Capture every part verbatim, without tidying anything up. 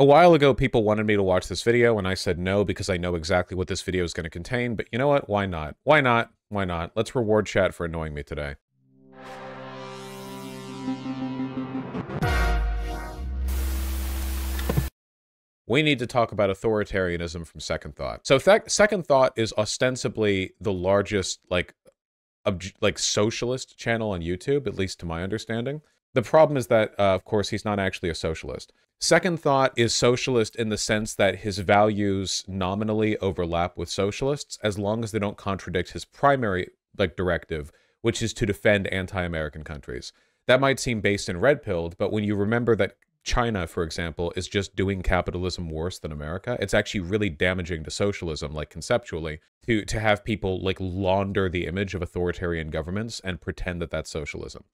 A while ago, people wanted me to watch this video, and I said no because I know exactly what this video is going to contain, but you know what? Why not? Why not? Why not? Let's reward chat for annoying me today. We need to talk about authoritarianism from Second Thought. So Second Thought is ostensibly the largest, like, like socialist channel on YouTube, at least to my understanding. The problem is that, uh, of course, he's not actually a socialist. Second Thought is socialist in the sense that his values nominally overlap with socialists, as long as they don't contradict his primary, like, directive, which is to defend anti-American countries. That might seem based and red-pilled, but when you remember that China, for example, is just doing capitalism worse than America, it's actually really damaging to socialism, like, conceptually, to, to have people, like, launder the image of authoritarian governments and pretend that that's socialism.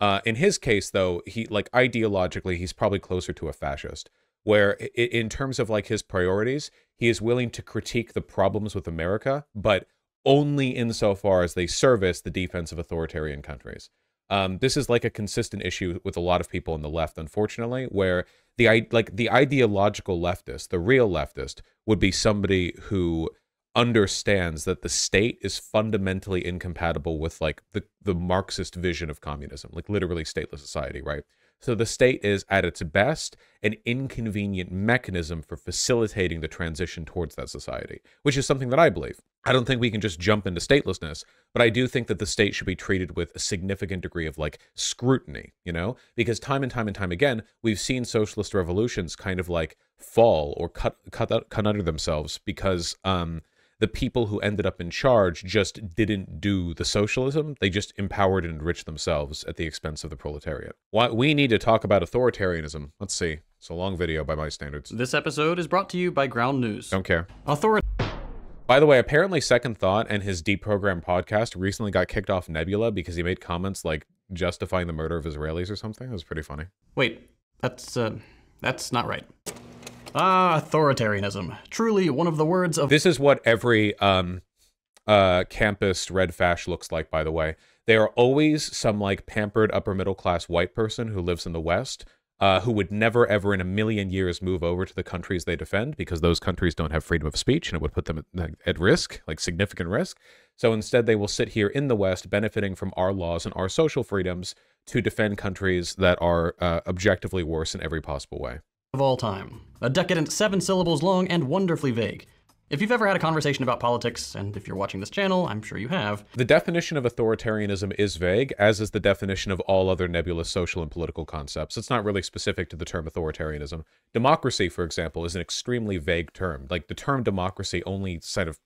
Uh, in his case, though, he, like, ideologically, he's probably closer to a fascist, where in terms of, like, his priorities, he is willing to critique the problems with America, but only insofar as they service the defense of authoritarian countries. Um, this is, like, a consistent issue with a lot of people on the left, unfortunately, where the, like, the ideological leftist, the real leftist, would be somebody who understands that the state is fundamentally incompatible with, like, the, the Marxist vision of communism, like, literally stateless society, right? So the state is, at its best, an inconvenient mechanism for facilitating the transition towards that society, which is something that I believe. I don't think we can just jump into statelessness, but I do think that the state should be treated with a significant degree of, like, scrutiny, you know? Because time and time and time again, we've seen socialist revolutions kind of, like, fall or cut, cut, cut under themselves because, um... the people who ended up in charge just didn't do the socialism. They just empowered and enriched themselves at the expense of the proletariat. Why we need to talk about authoritarianism. Let's see. It's a long video by my standards. This episode is brought to you by Ground News. Don't care. Author- By the way, apparently Second Thought and his deprogrammed podcast recently got kicked off Nebula because he made comments, like, justifying the murder of Israelis or something. It was pretty funny. Wait, that's, uh, that's not right. Ah, authoritarianism. Truly one of the words of... This is what every um, uh, campus red fash looks like, by the way. They are always some, like, pampered upper-middle-class white person who lives in the West, uh, who would never, ever in a million years move over to the countries they defend because those countries don't have freedom of speech and it would put them at, at risk, like, significant risk. So instead, they will sit here in the West benefiting from our laws and our social freedoms to defend countries that are uh, objectively worse in every possible way. Of all time. A decadent seven syllables long and wonderfully vague. If you've ever had a conversation about politics, and if you're watching this channel, I'm sure you have. The definition of authoritarianism is vague, as is the definition of all other nebulous social and political concepts. It's not really specific to the term authoritarianism. Democracy, for example, is an extremely vague term. Like, the term democracy only sort of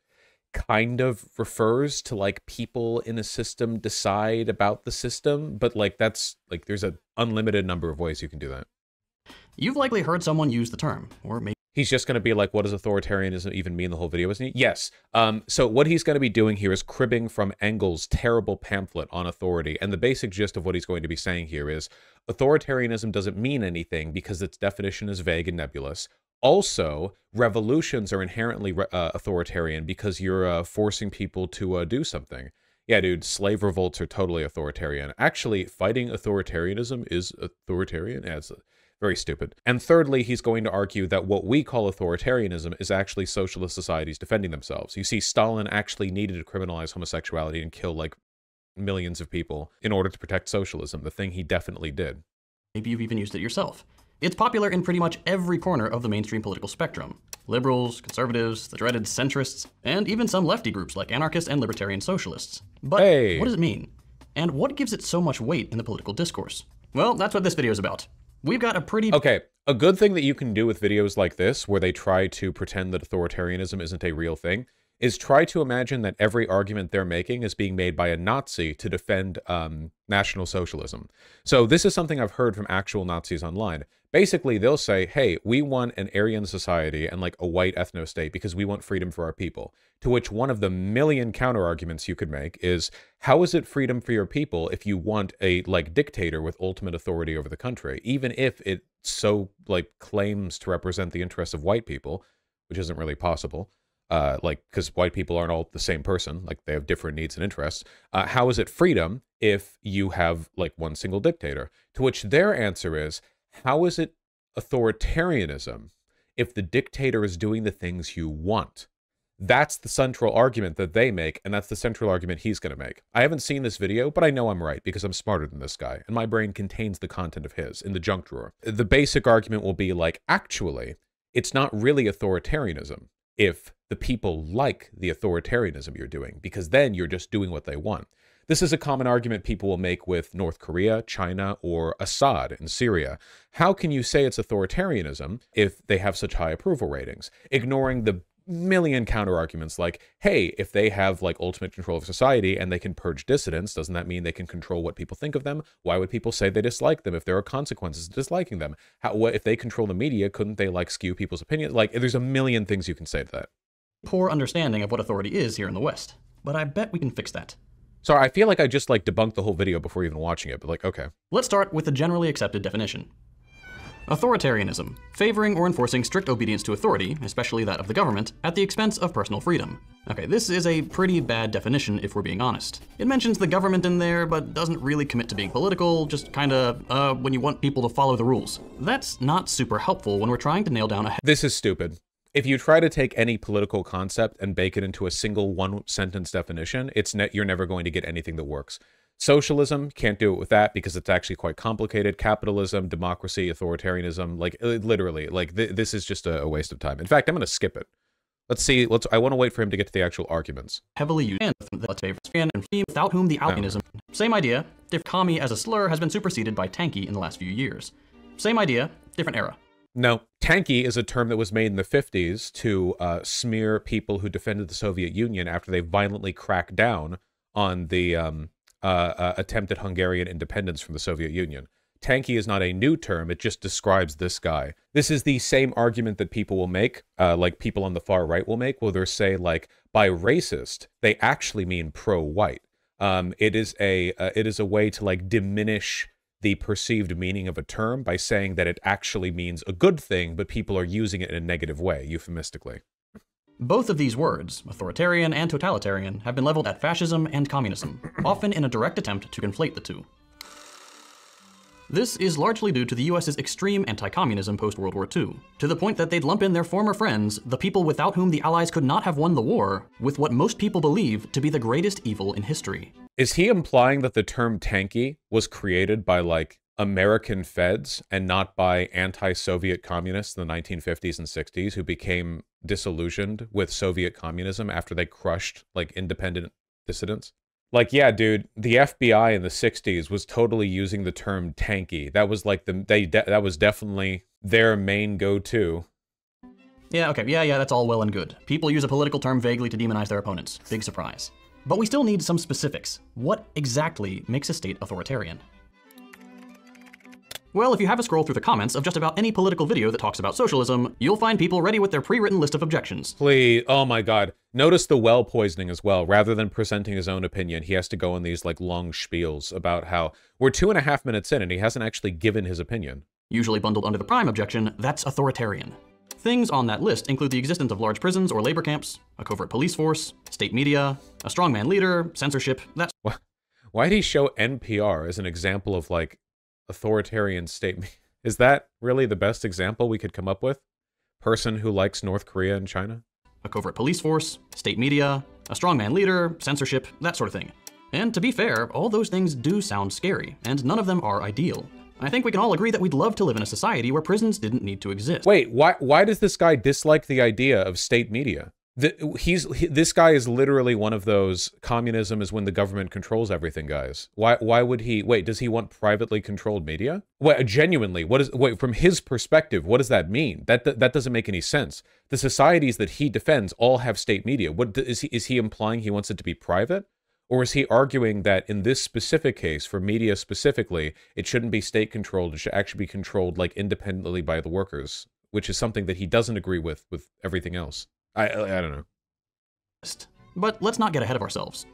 kind of refers to, like, people in a system decide about the system, but, like, that's, like, there's an unlimited number of ways you can do that. You've likely heard someone use the term, or maybe... He's just going to be like, what does authoritarianism even mean the whole video, isn't he? Yes. Um, so what he's going to be doing here is cribbing from Engels' terrible pamphlet on authority, and the basic gist of what he's going to be saying here is, authoritarianism doesn't mean anything because its definition is vague and nebulous. Also, revolutions are inherently re uh, authoritarian because you're uh, forcing people to uh, do something. Yeah, dude, slave revolts are totally authoritarian. Actually, fighting authoritarianism is authoritarian as... Very stupid. And thirdly, he's going to argue that what we call authoritarianism is actually socialist societies defending themselves. You see, Stalin actually needed to criminalize homosexuality and kill, like, millions of people in order to protect socialism, the thing he definitely did. Maybe you've even used it yourself. It's popular in pretty much every corner of the mainstream political spectrum. Liberals, conservatives, the dreaded centrists, and even some lefty groups like anarchists and libertarian socialists. But hey. What does it mean? And what gives it so much weight in the political discourse? Well, that's what this video is about. We've got a pretty... Okay, a good thing that you can do with videos like this, where they try to pretend that authoritarianism isn't a real thing, is try to imagine that every argument they're making is being made by a Nazi to defend um, National Socialism. So this is something I've heard from actual Nazis online. Basically, they'll say, hey, we want an Aryan society and, like, a white ethno-state because we want freedom for our people. To which one of the million counter-arguments you could make is, how is it freedom for your people if you want a, like, dictator with ultimate authority over the country, even if it so, like, claims to represent the interests of white people, which isn't really possible, uh, like, because white people aren't all the same person, like, they have different needs and interests. Uh, how is it freedom if you have, like, one single dictator? To which their answer is, how is it authoritarianism if the dictator is doing the things you want. That's the central argument that they make, and that's the central argument he's going to make. I haven't seen this video, but I know I'm right because I'm smarter than this guy, and my brain contains the content of his in the junk drawer. The basic argument will be like, actually, it's not really authoritarianism if the people like the authoritarianism you're doing, because then you're just doing what they want. This is a common argument people will make with North Korea, China, or Assad in Syria. How can you say it's authoritarianism if they have such high approval ratings? Ignoring the million counter-arguments like, hey, if they have like ultimate control of society and they can purge dissidents, doesn't that mean they can control what people think of them? Why would people say they dislike them if there are consequences to disliking them? How, what, if they control the media, couldn't they like skew people's opinions? Like, there's a million things you can say to that. Poor understanding of what authority is here in the West, but I bet we can fix that. Sorry, I feel like I just like debunked the whole video before even watching it, but like, okay. Let's start with the generally accepted definition. Authoritarianism, favoring or enforcing strict obedience to authority, especially that of the government, at the expense of personal freedom. Okay, this is a pretty bad definition if we're being honest. It mentions the government in there, but doesn't really commit to being political, just kinda, uh, when you want people to follow the rules. That's not super helpful when we're trying to nail down a- This is stupid. If you try to take any political concept and bake it into a single one-sentence definition, it's ne- you're never going to get anything that works. Socialism, can't do it with that because it's actually quite complicated. Capitalism, democracy, authoritarianism, like literally, like th this is just a, a waste of time. In fact, I'm going to skip it. Let's see. Let's. I want to wait for him to get to the actual arguments. Heavily used and without whom the albinism. Oh. Same idea. If commie as a slur has been superseded by tanky in the last few years. Same idea. Different era. No, tanky is a term that was made in the fifties to uh, smear people who defended the Soviet Union after they violently cracked down on the. Um, Uh, uh, attempted Hungarian independence from the Soviet Union. Tanky is not a new term, it just describes this guy. This is the same argument that people will make, uh, like people on the far right will make, where they'll say like, by racist, they actually mean pro-white. Um, it is a, uh, it is a way to like diminish the perceived meaning of a term by saying that it actually means a good thing, but people are using it in a negative way, euphemistically. Both of these words, authoritarian and totalitarian, have been leveled at fascism and communism, often in a direct attempt to conflate the two. This is largely due to the U S's extreme anti-communism post-World War Two, to the point that they'd lump in their former friends, the people without whom the Allies could not have won the war, with what most people believe to be the greatest evil in history. Is he implying that the term tanky was created by, like, American feds and not by anti-Soviet communists in the nineteen fifties and sixties who became disillusioned with Soviet communism after they crushed like independent dissidents? Like, yeah, dude, the F B I in the sixties was totally using the term tanky. That was like the, they, de that was definitely their main go-to. Yeah, okay, yeah, yeah, that's all well and good. People use a political term vaguely to demonize their opponents. Big surprise. But we still need some specifics. What exactly makes a state authoritarian? Well, if you have a scroll through the comments of just about any political video that talks about socialism, you'll find people ready with their pre-written list of objections. Please, oh my God. Notice the well poisoning as well. Rather than presenting his own opinion, he has to go on these like long spiels about how we're two and a half minutes in and he hasn't actually given his opinion. Usually bundled under the prime objection, that's authoritarian. Things on that list include the existence of large prisons or labor camps, a covert police force, state media, a strongman leader, censorship, that's- Why'd he show N P R as an example of like, authoritarian statement? Is that really the best example we could come up with? Person who likes North Korea and China? A covert police force, state media, a strongman leader, censorship, that sort of thing. And to be fair, all those things do sound scary, and none of them are ideal. I think we can all agree that we'd love to live in a society where prisons didn't need to exist. Wait, why, why does this guy dislike the idea of state media? The, he's he, this guy is literally one of those communism is when the government controls everything guys. Why why would he wait? Does he want privately controlled media? Wait, genuinely, what is wait from his perspective? What does that mean? That that, that doesn't make any sense. The societies that he defends all have state media. What is he is he implying? He wants it to be private, or is he arguing that in this specific case for media specifically, it shouldn't be state controlled? It should actually be controlled like independently by the workers, which is something that he doesn't agree with with everything else. I, I don't know. But let's not get ahead of ourselves.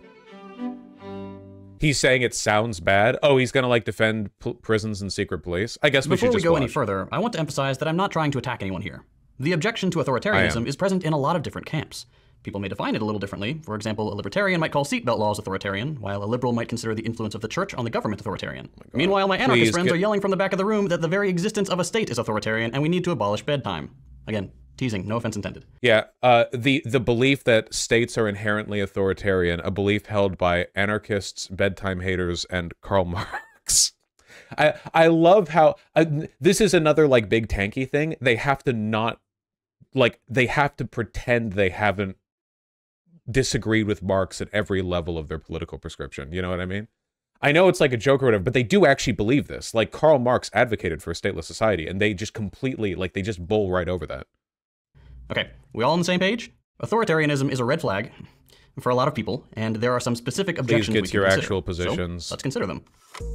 He's saying it sounds bad. Oh, he's gonna like defend prisons and secret police. I guess we Before should just Before we go watch. any further, I want to emphasize that I'm not trying to attack anyone here. The objection to authoritarianism is present in a lot of different camps. People may define it a little differently. For example, a libertarian might call seatbelt laws authoritarian, while a liberal might consider the influence of the church on the government authoritarian. Oh my Meanwhile, my anarchist Please friends get... are yelling from the back of the room that the very existence of a state is authoritarian and we need to abolish bedtime. Again, Teasing, no offense intended. Yeah, uh, the, the belief that states are inherently authoritarian, a belief held by anarchists, bedtime haters, and Karl Marx. I, I love how, uh, this is another, like, big tanky thing. They have to not, like, they have to pretend they haven't disagreed with Marx at every level of their political prescription. You know what I mean? I know it's like a joke or whatever, but they do actually believe this. Like, Karl Marx advocated for a stateless society, and they just completely, like, they just bull right over that. Okay, we all on the same page? Authoritarianism is a red flag for a lot of people, and there are some specific objections we can consider. Please get to your actual positions. So let's consider them.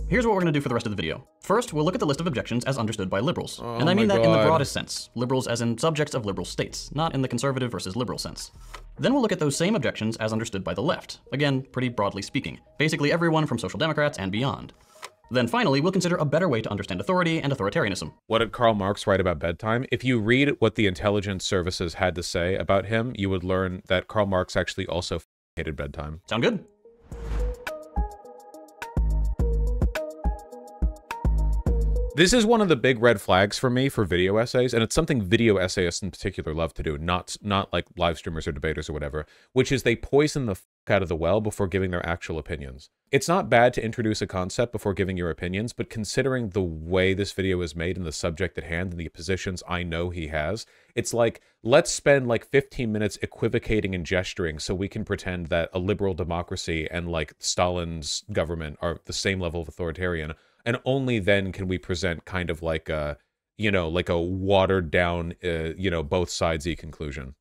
Here's what we're gonna do for the rest of the video. First, we'll look at the list of objections as understood by liberals. Oh, and I mean that God. in the broadest sense. Liberals as in subjects of liberal states, not in the conservative versus liberal sense. Then we'll look at those same objections as understood by the left. Again, pretty broadly speaking. Basically everyone from social democrats and beyond. Then finally, we'll consider a better way to understand authority and authoritarianism. What did Karl Marx write about bedtime? If you read what the intelligence services had to say about him, you would learn that Karl Marx actually also hated bedtime. Sound good? This is one of the big red flags for me for video essays, and it's something video essayists in particular love to do, not, not like live streamers or debaters or whatever, which is they poison the f out of the well before giving their actual opinions. It's not bad to introduce a concept before giving your opinions, but considering the way this video is made and the subject at hand and the positions I know he has, it's like, let's spend like fifteen minutes equivocating and gesturing so we can pretend that a liberal democracy and like Stalin's government are the same level of authoritarian. And only then can we present kind of like a, you know, like a watered down, uh, you know, both sides-y conclusion.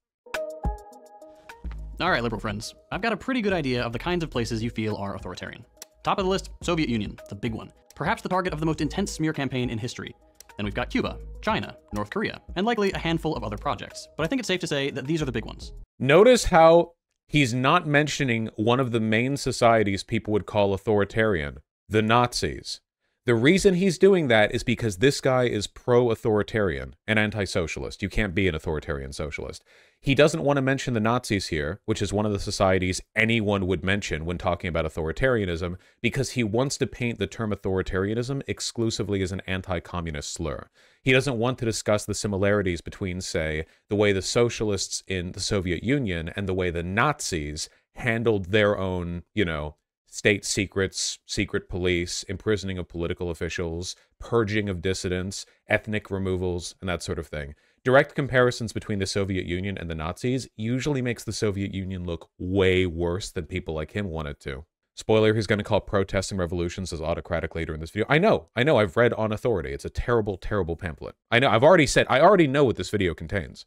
All right, liberal friends, I've got a pretty good idea of the kinds of places you feel are authoritarian. Top of the list, Soviet Union, the big one. Perhaps the target of the most intense smear campaign in history. Then we've got Cuba, China, North Korea, and likely a handful of other projects. But I think it's safe to say that these are the big ones. Notice how he's not mentioning one of the main societies people would call authoritarian, the Nazis. The reason he's doing that is because this guy is pro-authoritarian and anti-socialist. You can't be an authoritarian socialist. He doesn't want to mention the Nazis here, which is one of the societies anyone would mention when talking about authoritarianism, because he wants to paint the term authoritarianism exclusively as an anti-communist slur. He doesn't want to discuss the similarities between, say, the way the socialists in the Soviet Union and the way the Nazis handled their own, you know, state secrets, secret police, imprisoning of political officials, purging of dissidents, ethnic removals, and that sort of thing. Direct comparisons between the Soviet Union and the Nazis usually makes the Soviet Union look way worse than people like him wanted to. Spoiler, he's going to call protests and revolutions as autocratic later in this video. I know, I know, I've read On Authority. It's a terrible, terrible pamphlet. I know, I've already said, I already know what this video contains.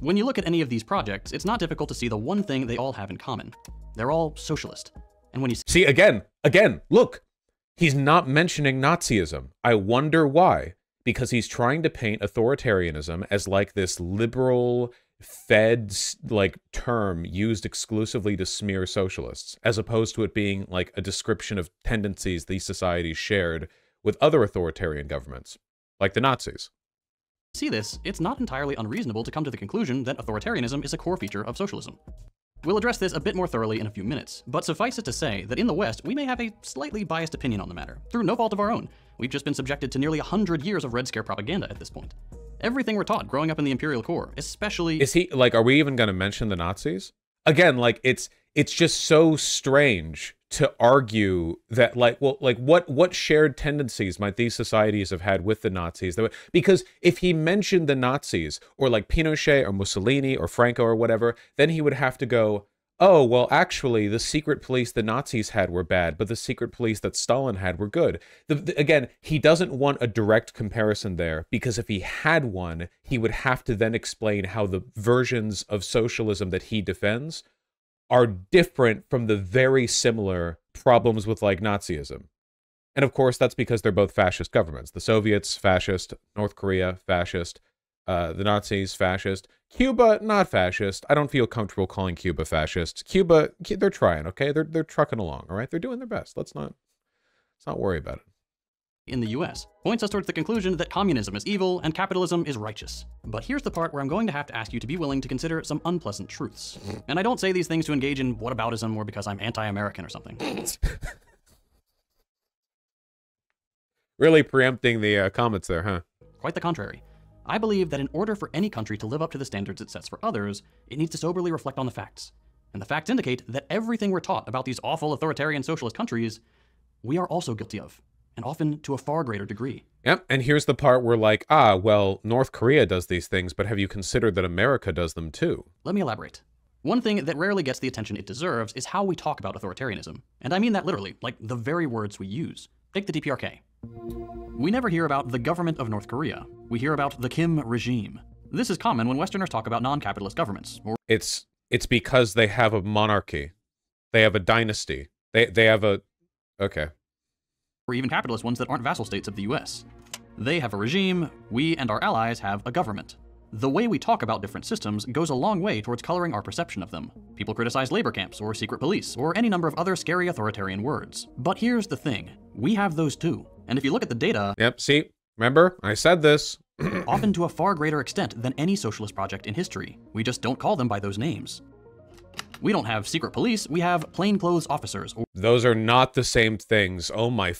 When you look at any of these projects, it's not difficult to see the one thing they all have in common. They're all socialist. And when you see again, again, look, he's not mentioning Nazism. I wonder why, because he's trying to paint authoritarianism as like this liberal Fed's like term used exclusively to smear socialists, as opposed to it being like a description of tendencies these societies shared with other authoritarian governments like the Nazis. See this, it's not entirely unreasonable to come to the conclusion that authoritarianism is a core feature of socialism. We'll address this a bit more thoroughly in a few minutes, but suffice it to say that in the West, we may have a slightly biased opinion on the matter, through no fault of our own. We've just been subjected to nearly one hundred years of Red Scare propaganda at this point. Everything we're taught growing up in the Imperial Corps, especially— Is he, like, are we even gonna mention the Nazis? Again, like, it's it's just so strange to argue that, like, well, like, what what shared tendencies might these societies have had with the Nazis? Because if he mentioned the Nazis, or like Pinochet, or Mussolini, or Franco, or whatever, then he would have to go, oh, well, actually, the secret police the Nazis had were bad, but the secret police that Stalin had were good. The, the, again, he doesn't want a direct comparison there, because if he had one, he would have to then explain how the versions of socialism that he defends are different from the very similar problems with like Nazism. And of course, that's because they're both fascist governments. The Soviets, fascist, North Korea, fascist, uh, the Nazis, fascist, Cuba, not fascist. I don't feel comfortable calling Cuba fascist. Cuba, they're trying, okay? They're, they're trucking along, all right? They're doing their best. Let's not, let's not worry about it. In the U S points us towards the conclusion that communism is evil and capitalism is righteous. But here's the part where I'm going to have to ask you to be willing to consider some unpleasant truths. And I don't say these things to engage in whataboutism or because I'm anti-American or something. Really preempting the uh, comments there, huh? Quite the contrary. I believe that in order for any country to live up to the standards it sets for others, it needs to soberly reflect on the facts. And the facts indicate that everything we're taught about these awful authoritarian socialist countries, we are also guilty of, and often to a far greater degree. Yep, and here's the part where like, ah, well, North Korea does these things, but have you considered that America does them too? Let me elaborate. One thing that rarely gets the attention it deserves is how we talk about authoritarianism. And I mean that literally, like the very words we use. Take the D P R K. We never hear about the government of North Korea. We hear about the Kim regime. This is common when Westerners talk about non-capitalist governments. Or it's it's because they have a monarchy. They have a dynasty. They they have a okay. Or even capitalist ones that aren't vassal states of the U S. They have a regime, we and our allies have a government. The way we talk about different systems goes a long way towards coloring our perception of them. People criticize labor camps or secret police or any number of other scary authoritarian words. But here's the thing, we have those too. And if you look at the data— Yep, see, remember, I said this. Often to a far greater extent than any socialist project in history. We just don't call them by those names. We don't have secret police, we have plainclothes officers. Or those are not the same things, oh my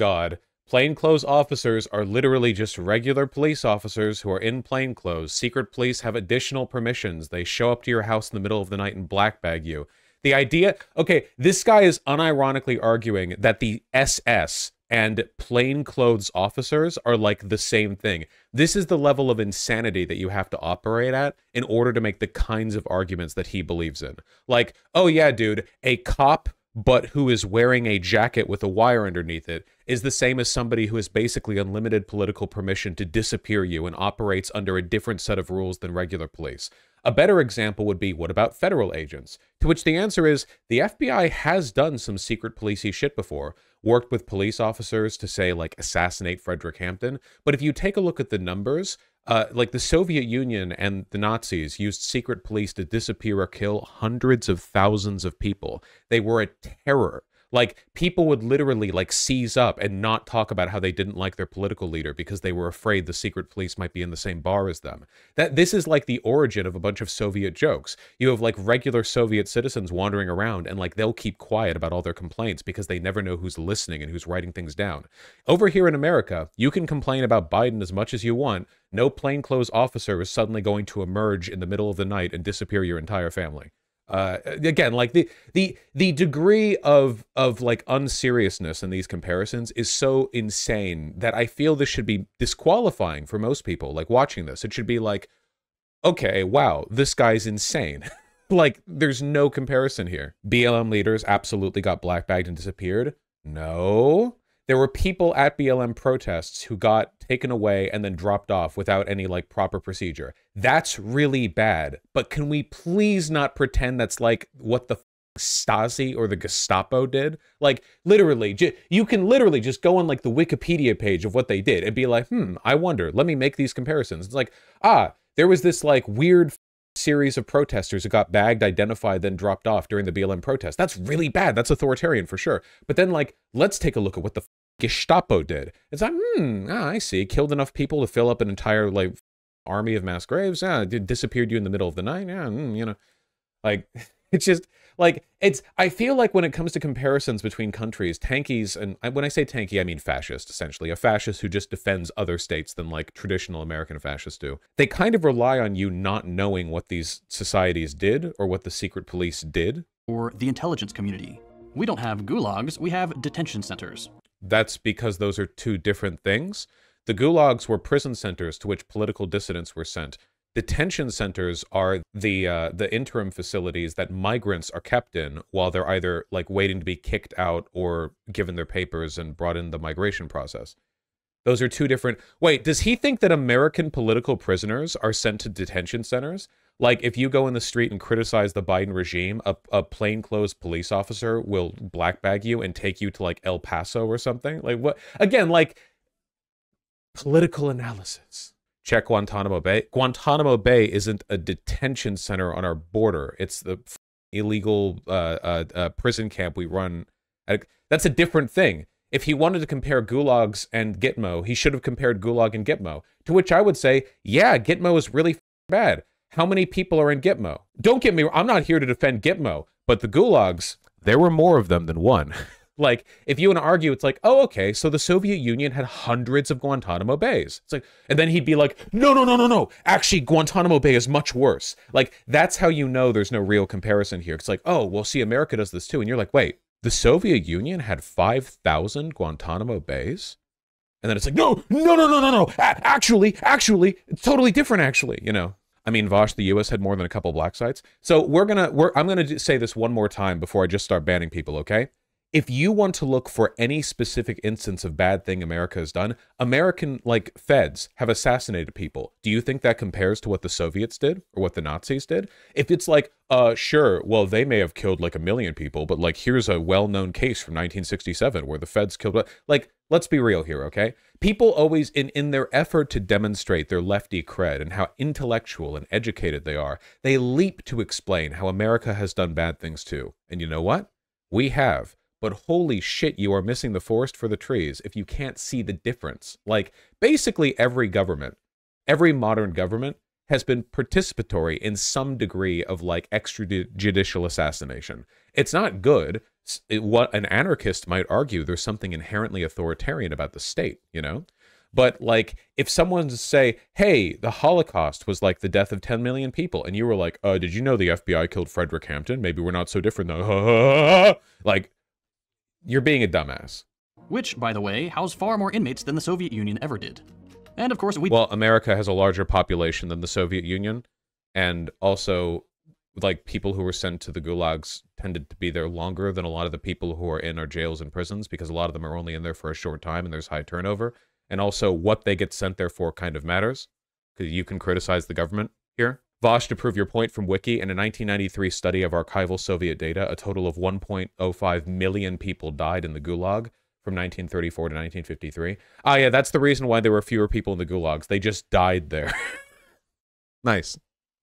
God. Plainclothes officers are literally just regular police officers who are in plainclothes. Secret police have additional permissions. They show up to your house in the middle of the night and blackbag you. The idea, okay, this guy is unironically arguing that the S S and plainclothes officers are like the same thing. This is the level of insanity that you have to operate at in order to make the kinds of arguments that he believes in. Like, oh yeah, dude, a cop but who is wearing a jacket with a wire underneath it is the same as somebody who has basically unlimited political permission to disappear you and operates under a different set of rules than regular police. A better example would be, what about federal agents? To which the answer is, the F B I has done some secret policy shit before, worked with police officers to, say, like, assassinate Frederick Hampton. But if you take a look at the numbers, Uh, like the Soviet Union and the Nazis used secret police to disappear or kill hundreds of thousands of people. They were a terror. Like, people would literally like seize up and not talk about how they didn't like their political leader because they were afraid the secret police might be in the same bar as them. That this is like the origin of a bunch of Soviet jokes. You have like regular Soviet citizens wandering around and like they'll keep quiet about all their complaints because they never know who's listening and who's writing things down. Over here in America, you can complain about Biden as much as you want. No plainclothes officer is suddenly going to emerge in the middle of the night and disappear your entire family. Uh, again, like the the the degree of of like unseriousness in these comparisons is so insane that I feel this should be disqualifying for most people. Like watching this, it should be like, okay, wow, this guy's insane. Like there's no comparison here. B L M leaders absolutely got blackbagged and disappeared. No, there were people at B L M protests who got taken away and then dropped off without any like proper procedure. That's really bad, but can we please not pretend that's like what the f Stasi or the Gestapo did? Like literally, ju you can literally just go on like the Wikipedia page of what they did and be like, hmm, I wonder, let me make these comparisons. It's like, ah, there was this like weird f series of protesters who got bagged, identified, then dropped off during the B L M protest. That's really bad, that's authoritarian for sure. But then like, let's take a look at what the f Gestapo did. It's like, hmm, ah, I see, killed enough people to fill up an entire like army of mass graves. Yeah, it disappeared you in the middle of the night. Yeah, you know, like it's just like it's I feel like when it comes to comparisons between countries, tankies, and when I say tanky, I mean fascist, essentially a fascist who just defends other states than like traditional American fascists do. They kind of rely on you not knowing what these societies did or what the secret police did. Or the intelligence community. We don't have gulags, we have detention centers. That's because those are two different things. The gulags were prison centers to which political dissidents were sent. Detention centers are the uh, the interim facilities that migrants are kept in while they're either like waiting to be kicked out or given their papers and brought in the migration process. Those are two different. Wait, does he think that American political prisoners are sent to detention centers? Like if you go in the street and criticize the Biden regime, a, a plainclothes police officer will blackbag you and take you to like El Paso or something? Like what? Again, like. Political analysis. Check Guantanamo Bay. Guantanamo Bay isn't a detention center on our border. It's the f illegal uh, uh, uh, prison camp we run. At. That's a different thing. If he wanted to compare gulags and Gitmo, he should have compared gulag and Gitmo. To which I would say, yeah, Gitmo is really f bad. How many people are in Gitmo? Don't get me wrong. I'm not here to defend Gitmo, but the gulags, there were more of them than one. Like, if you want to argue, it's like, oh, okay, so the Soviet Union had hundreds of Guantanamo Bays. It's like, and then he'd be like, no, no, no, no, no. Actually, Guantanamo Bay is much worse. Like, that's how you know there's no real comparison here. It's like, oh, well, see, America does this too. And you're like, wait, the Soviet Union had five thousand Guantanamo Bays? And then it's like, no, no, no, no, no, no. Actually, actually, it's totally different, actually, you know. I mean, Vaush, the U S had more than a couple black sites. So we're gonna, we're, I'm gonna say this one more time before I just start banning people, okay? If you want to look for any specific instance of bad thing America has done, American, like, feds have assassinated people. Do you think that compares to what the Soviets did or what the Nazis did? If it's like, uh, sure, well, they may have killed, like, a million people, but, like, here's a well-known case from nineteen sixty-seven where the feds killed, like, let's be real here, okay? People always, in, in their effort to demonstrate their lefty cred and how intellectual and educated they are, they leap to explain how America has done bad things too. And you know what? We have. But holy shit, you are missing the forest for the trees if you can't see the difference. Like, basically every government, every modern government, has been participatory in some degree of, like, extrajudicial assassination. It's not good. It, what an anarchist might argue, there's something inherently authoritarian about the state, you know? But, like, if someone say, hey, the Holocaust was like the death of ten million people, and you were like, oh, uh, did you know the F B I killed Frederick Hampton? Maybe we're not so different, though. Like, you're being a dumbass. Which, by the way, housed far more inmates than the Soviet Union ever did. And of course we- Well, America has a larger population than the Soviet Union, and also, like, people who were sent to the gulags tended to be there longer than a lot of the people who are in our jails and prisons, because a lot of them are only in there for a short time and there's high turnover. And also, what they get sent there for kind of matters, because you can criticize the government here. Vaush, to prove your point from Wiki, in a nineteen ninety-three study of archival Soviet data, a total of one point oh five million people died in the Gulag from nineteen thirty-four to nineteen fifty-three. Ah, yeah, that's the reason why there were fewer people in the Gulags. They just died there. Nice.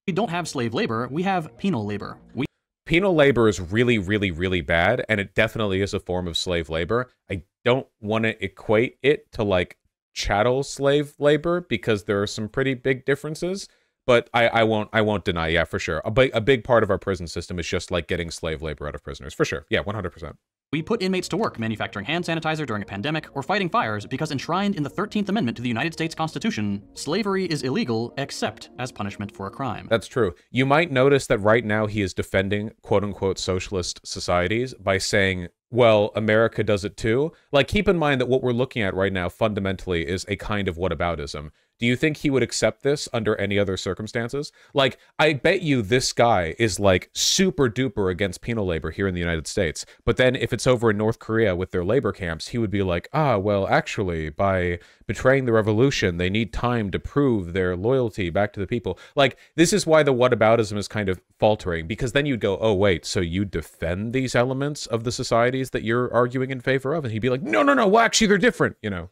We don't have slave labor, we have penal labor. We penal labor is really, really, really bad, and it definitely is a form of slave labor. I don't want to equate it to, like, chattel slave labor, because there are some pretty big differences. But I, I won't I won't deny, yeah, for sure. A, bi a big part of our prison system is just, like, getting slave labor out of prisoners, for sure. Yeah, one hundred percent. We put inmates to work manufacturing hand sanitizer during a pandemic or fighting fires, because enshrined in the thirteenth amendment to the United States Constitution, slavery is illegal except as punishment for a crime. That's true. You might notice that right now he is defending quote-unquote socialist societies by saying, well, America does it too. Like, keep in mind that what we're looking at right now fundamentally is a kind of whataboutism. Do you think he would accept this under any other circumstances? Like, I bet you this guy is, like, super duper against penal labor here in the United States. But then if it's over in North Korea with their labor camps, he would be like, ah, well, actually, by betraying the revolution, they need time to prove their loyalty back to the people. Like, this is why the whataboutism is kind of faltering, because then you'd go, oh, wait, so you defend these elements of the societies that you're arguing in favor of? And he'd be like, no, no, no, well, actually, they're different, you know.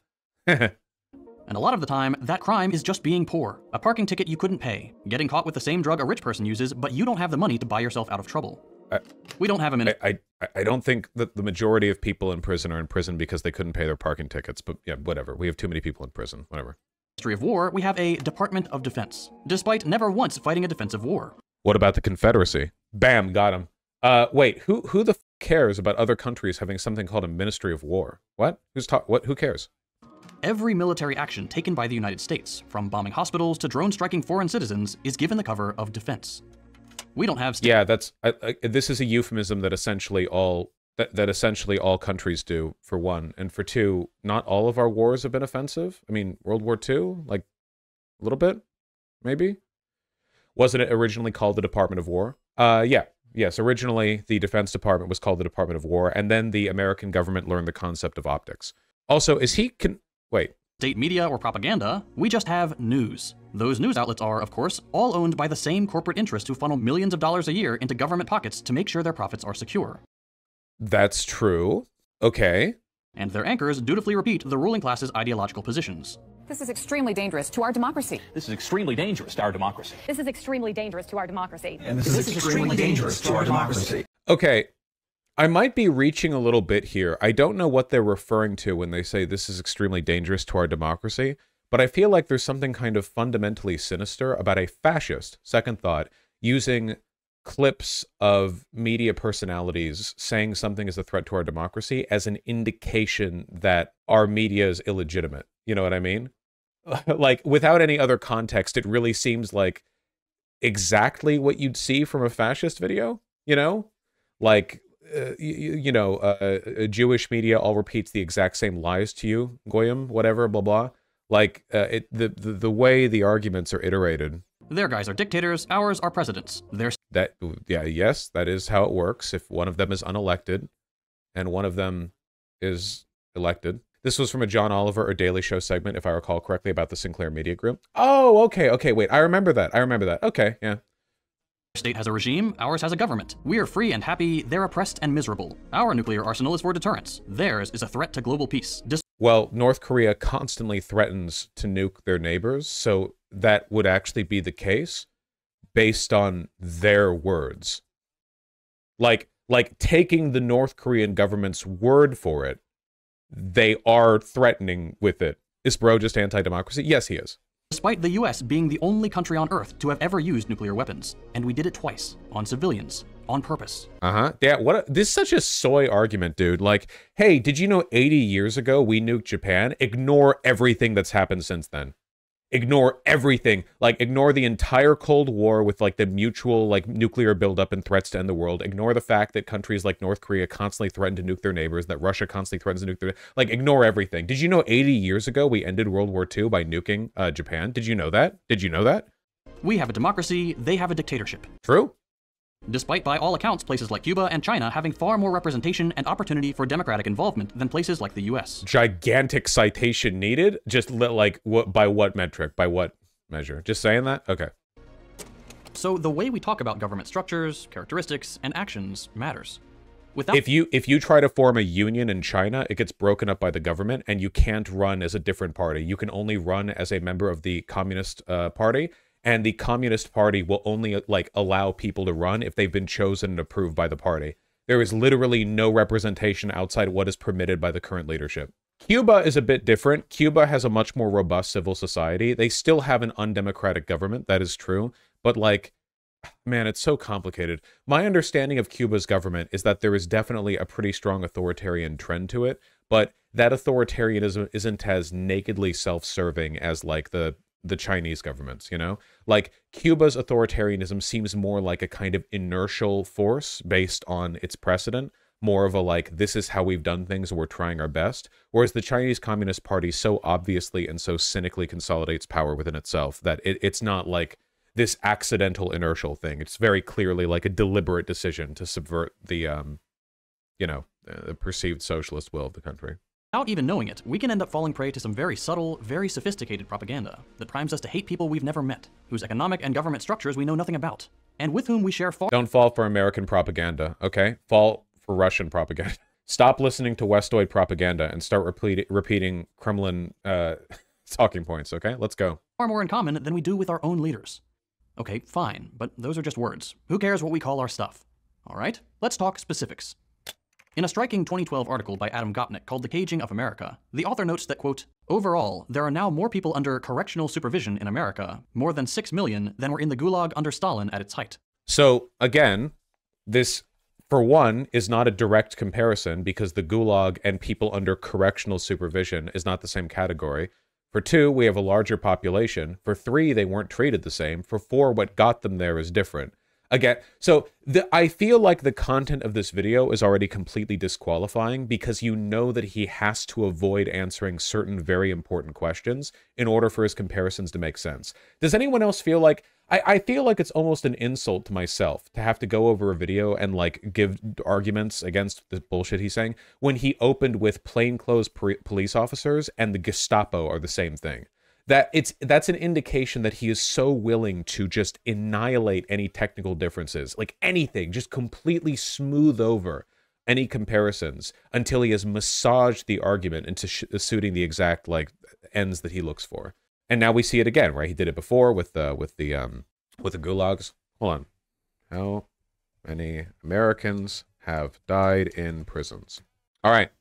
Heh. And a lot of the time, that crime is just being poor. A parking ticket you couldn't pay. Getting caught with the same drug a rich person uses, but you don't have the money to buy yourself out of trouble. I, we don't have a minute. I, I, I don't think that the majority of people in prison are in prison because they couldn't pay their parking tickets, but yeah, whatever. We have too many people in prison, whatever. History of war, we have a Department of Defense, despite never once fighting a defensive war. What about the Confederacy? Bam, got him. Uh, wait, who, who the f cares about other countries having something called a Ministry of War? What? Who's ta- what? Who cares? Every military action taken by the United States, from bombing hospitals to drone striking foreign citizens, is given the cover of defense. We don't have... Yeah, that's... I, I, this is a euphemism that essentially all... That, that essentially all countries do, for one. And for two, not all of our wars have been offensive. I mean, World War Two? Like, a little bit? Maybe? Wasn't it originally called the Department of War? Uh, yeah. Yes, originally the Defense Department was called the Department of War, and then the American government learned the concept of optics. Also, is he... Con Wait. State media or propaganda, we just have news. Those news outlets are, of course, all owned by the same corporate interests who funnel millions of dollars a year into government pockets to make sure their profits are secure. That's true. Okay. And their anchors dutifully repeat the ruling class's ideological positions. This is extremely dangerous to our democracy. This is extremely dangerous to our democracy. This is extremely dangerous to our democracy. And this, this is, is extremely dangerous, dangerous to our democracy. Okay. I might be reaching a little bit here. I don't know what they're referring to when they say this is extremely dangerous to our democracy, but I feel like there's something kind of fundamentally sinister about a fascist, Second Thought, using clips of media personalities saying something is a threat to our democracy as an indication that our media is illegitimate. You know what I mean? Like, without any other context, it really seems like exactly what you'd see from a fascist video, you know? Like, uh, you, you know, uh, Jewish media all repeats the exact same lies to you, Goyim, whatever, blah, blah. Like, uh, it, the, the, the way the arguments are iterated. Their guys are dictators, ours are presidents. They're... That, yeah, yes, that is how it works if one of them is unelected and one of them is elected. This was from a John Oliver or Daily Show segment, if I recall correctly, about the Sinclair Media Group. Oh, okay, okay, wait, I remember that, I remember that, okay, yeah. State has a regime, ours has a government. We are free and happy, they're oppressed and miserable. Our nuclear arsenal is for deterrence. Theirs is a threat to global peace. Dis well, North Korea constantly threatens to nuke their neighbors, so that would actually be the case based on their words. Like, like taking the North Korean government's word for it, they are threatening with it. Is Bro just anti-democracy? Yes, he is. Despite the U S being the only country on Earth to have ever used nuclear weapons, and we did it twice, on civilians, on purpose. Uh-huh. Yeah, what a, this is such a soy argument, dude. Like, hey, did you know eighty years ago we nuked Japan? Ignore everything that's happened since then. Ignore everything. Like, ignore the entire Cold War with, like, the mutual, like, nuclear buildup and threats to end the world. Ignore the fact that countries like North Korea constantly threaten to nuke their neighbors, that Russia constantly threatens to nuke their... Like, ignore everything. Did you know eighty years ago we ended World War Two by nuking uh, Japan? Did you know that? Did you know that? We have a democracy, they have a dictatorship. True. Despite, by all accounts, places like Cuba and China having far more representation and opportunity for democratic involvement than places like the U S. Gigantic citation needed? Just like, what, by what metric? By what measure? Just saying that? Okay. So the way we talk about government structures, characteristics, and actions matters. Without if you if you try to form a union in China, it gets broken up by the government, and you can't run as a different party. You can only run as a member of the Communist uh, Party. And the Communist Party will only, like, allow people to run if they've been chosen and approved by the party. There is literally no representation outside what is permitted by the current leadership. Cuba is a bit different. Cuba has a much more robust civil society. They still have an undemocratic government, that is true. But, like, man, it's so complicated. My understanding of Cuba's government is that there is definitely a pretty strong authoritarian trend to it, but that authoritarianism isn't as nakedly self-serving as, like, the... the Chinese governments, you know? Like, Cuba's authoritarianism seems more like a kind of inertial force based on its precedent, more of a, like, this is how we've done things, we're trying our best, whereas the Chinese Communist Party so obviously and so cynically consolidates power within itself that it, it's not, like, this accidental inertial thing. It's very clearly, like, a deliberate decision to subvert the, um, you know, the perceived socialist will of the country. Without even knowing it, we can end up falling prey to some very subtle, very sophisticated propaganda that primes us to hate people we've never met, whose economic and government structures we know nothing about, and with whom we share far- Don't fall for American propaganda, okay? Fall for Russian propaganda. Stop listening to Westoid propaganda and start repeat repeating Kremlin uh, talking points, okay? Let's go. Far more in common than we do with our own leaders. Okay, fine, but those are just words. Who cares what we call our stuff? All right, let's talk specifics. In a striking twenty twelve article by Adam Gopnik called The Caging of America, the author notes that, quote, overall, there are now more people under correctional supervision in America, more than six million, than were in the Gulag under Stalin at its height. So, again, this, for one, is not a direct comparison because the Gulag and people under correctional supervision is not the same category. For two, we have a larger population. For three, they weren't treated the same. For four, what got them there is different. Again, so the, I feel like the content of this video is already completely disqualifying because you know that he has to avoid answering certain very important questions in order for his comparisons to make sense. Does anyone else feel like, I, I feel like it's almost an insult to myself to have to go over a video and like give arguments against the bullshit he's saying when he opened with plainclothes police officers and the Gestapo are the same thing. That it's that's an indication that he is so willing to just annihilate any technical differences, like anything, just completely smooth over any comparisons until he has massaged the argument into sh suiting the exact like ends that he looks for. And now we see it again, right? He did it before with the uh, with the um with the gulags. Hold on, how many Americans have died in prisons? All right,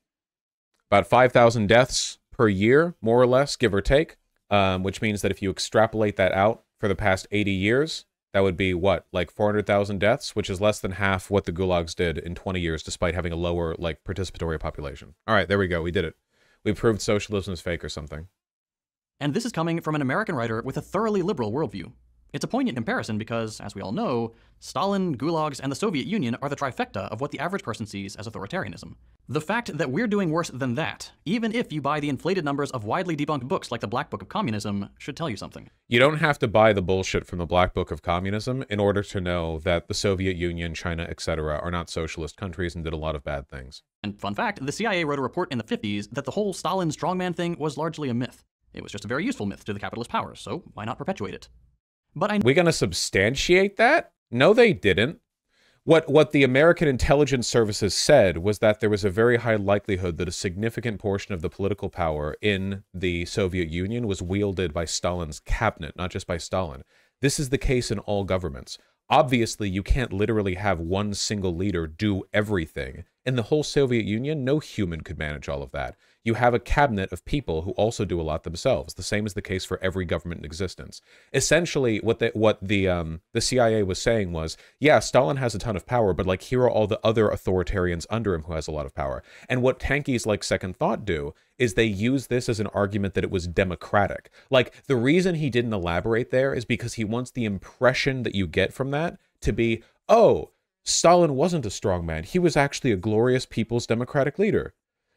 about five thousand deaths per year, more or less, give or take. Um, which means that if you extrapolate that out for the past eighty years, That would be what, like four hundred thousand deaths, which is less than half what the gulags did in twenty years, despite having a lower, like, participatory population. All right, there we go. We did it. We proved socialism is fake or something. And this is coming from an American writer with a thoroughly liberal worldview. It's a poignant comparison because, as we all know, Stalin, gulags, and the Soviet Union are the trifecta of what the average person sees as authoritarianism. The fact that we're doing worse than that, even if you buy the inflated numbers of widely debunked books like the Black Book of Communism, should tell you something. You don't have to buy the bullshit from the Black Book of Communism in order to know that the Soviet Union, China, et cetera are not socialist countries and did a lot of bad things. And fun fact, the C I A wrote a report in the fifties that the whole Stalin strongman thing was largely a myth. It was just a very useful myth to the capitalist powers, so why not perpetuate it? But I we're gonna substantiate that? No, they didn't. What what the American intelligence services said was that there was a very high likelihood that a significant portion of the political power in the Soviet Union was wielded by Stalin's cabinet, not just by Stalin. This is the case in all governments. Obviously, you can't literally have one single leader do everything. In the whole Soviet Union, no human could manage all of that. You have a cabinet of people who also do a lot themselves. The same is the case for every government in existence. Essentially, what the, what the, um, the C I A was saying was, yeah, Stalin has a ton of power, but like here are all the other authoritarians under him who has a lot of power. And what tankies like Second Thought do is they use this as an argument that it was democratic. Like, the reason he didn't elaborate there is because he wants the impression that you get from that to be, oh, Stalin wasn't a strong man. He was actually a glorious people's democratic leader.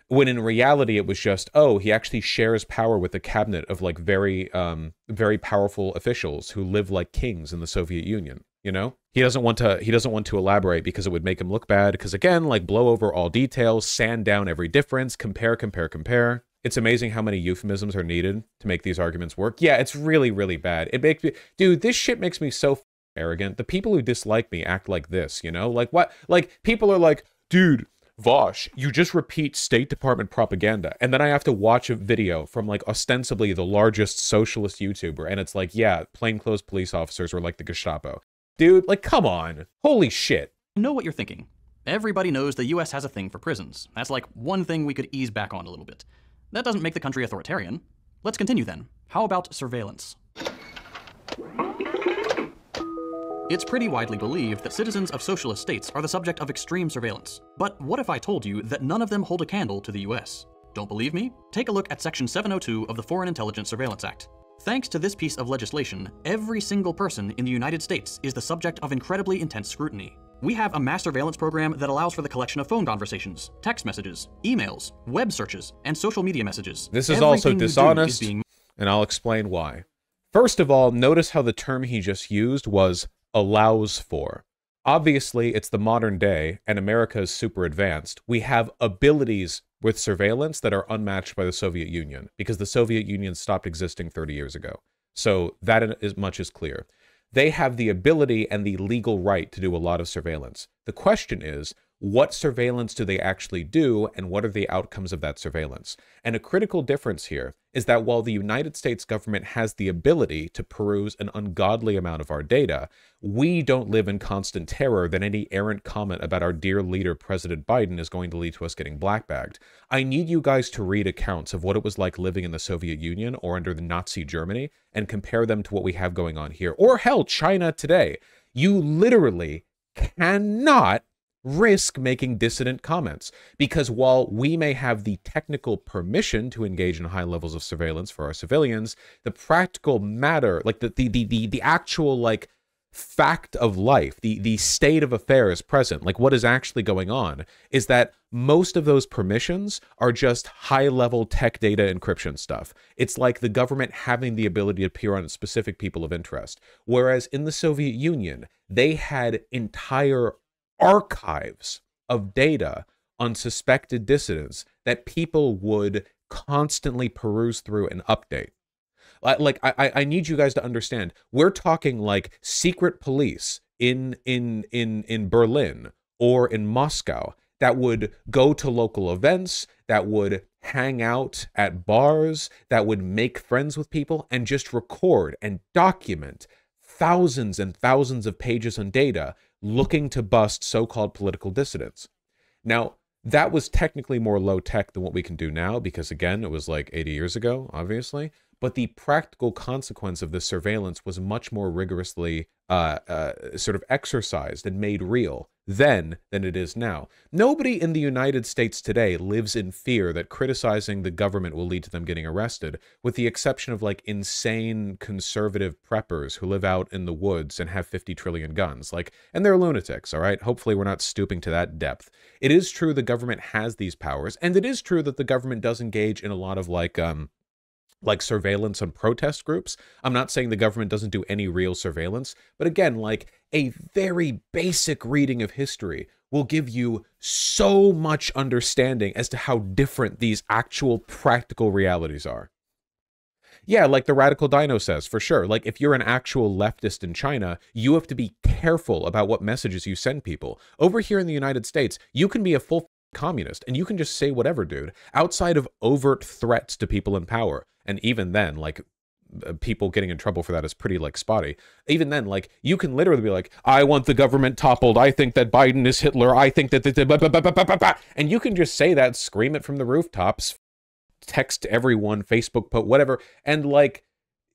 When in reality, it was just, oh, he actually shares power with a cabinet of like very, um, very powerful officials who live like kings in the Soviet Union. You know, he doesn't want to, he doesn't want to elaborate because it would make him look bad. Because again, like blow over all details, sand down every difference, compare, compare, compare. It's amazing how many euphemisms are needed to make these arguments work. Yeah, it's really, really bad. It makes me, dude, this shit makes me so arrogant. The people who dislike me act like this, you know, like what, like people are like, dude, Vaush, you just repeat State Department propaganda. And then I have to watch a video from like ostensibly the largest socialist YouTuber. And it's like, yeah, plainclothes police officers are like the Gestapo. Dude, like, come on. Holy shit. I know what you're thinking. Everybody knows the U S has a thing for prisons. That's like one thing we could ease back on a little bit. That doesn't make the country authoritarian. Let's continue then. How about surveillance? It's pretty widely believed that citizens of socialist states are the subject of extreme surveillance. But what if I told you that none of them hold a candle to the U S? Don't believe me? Take a look at Section seven oh two of the Foreign Intelligence Surveillance Act. Thanks to this piece of legislation, every single person in the United States is the subject of incredibly intense scrutiny. We have a mass surveillance program that allows for the collection of phone conversations, text messages, emails, web searches, and social media messages. This is Everything also dishonest, is being... and I'll explain why. First of all, notice how the term he just used was allows for. Obviously, it's the modern day, and America is super advanced. We have abilities with surveillance that are unmatched by the Soviet Union, because the Soviet Union stopped existing thirty years ago. So that as much is clear. They have the ability and the legal right to do a lot of surveillance. The question is, what surveillance do they actually do, and what are the outcomes of that surveillance? And a critical difference here is that while the United States government has the ability to peruse an ungodly amount of our data, we don't live in constant terror that any errant comment about our dear leader, President Biden, is going to lead to us getting blackbagged. I need you guys to read accounts of what it was like living in the Soviet Union or under the Nazi Germany and compare them to what we have going on here, or hell, China today. You literally cannot risk making dissident comments, because while we may have the technical permission to engage in high levels of surveillance for our civilians, the practical matter, like the the the the, the actual like fact of life, the the state of affairs present, like what is actually going on, is that most of those permissions are just high level tech data encryption stuff. It's like the government having the ability to peer on specific people of interest, whereas in the Soviet Union they had entire archives of data on suspected dissidents that people would constantly peruse through and update. Like, I, I need you guys to understand, we're talking like secret police in, in, in, in Berlin or in Moscow that would go to local events, that would hang out at bars, that would make friends with people and just record and document thousands and thousands of pages on data looking to bust so-called political dissidents. Now, that was technically more low-tech than what we can do now, because again, it was like eighty years ago, obviously. But the practical consequence of this surveillance was much more rigorously uh, uh, sort of exercised and made real then than it is now. Nobody in the United States today lives in fear that criticizing the government will lead to them getting arrested, with the exception of like insane conservative preppers who live out in the woods and have fifty trillion guns. Like, and they're lunatics, all right? Hopefully we're not stooping to that depth. It is true the government has these powers, and it is true that the government does engage in a lot of like, um, like surveillance on protest groups. I'm not saying the government doesn't do any real surveillance, but again, like a very basic reading of history will give you so much understanding as to how different these actual practical realities are. Yeah, like the Radical Dino says, for sure. Like, if you're an actual leftist in China, you have to be careful about what messages you send people. Over here in the United States, you can be a full communist and you can just say whatever, dude, outside of overt threats to people in power. And even then, like, people getting in trouble for that is pretty, like, spotty. Even then, like, you can literally be like, I want the government toppled. I think that Biden is Hitler. I think that... that, that blah, blah, blah, blah, blah, blah. And you can just say that, scream it from the rooftops, text everyone, Facebook post, whatever. And, like,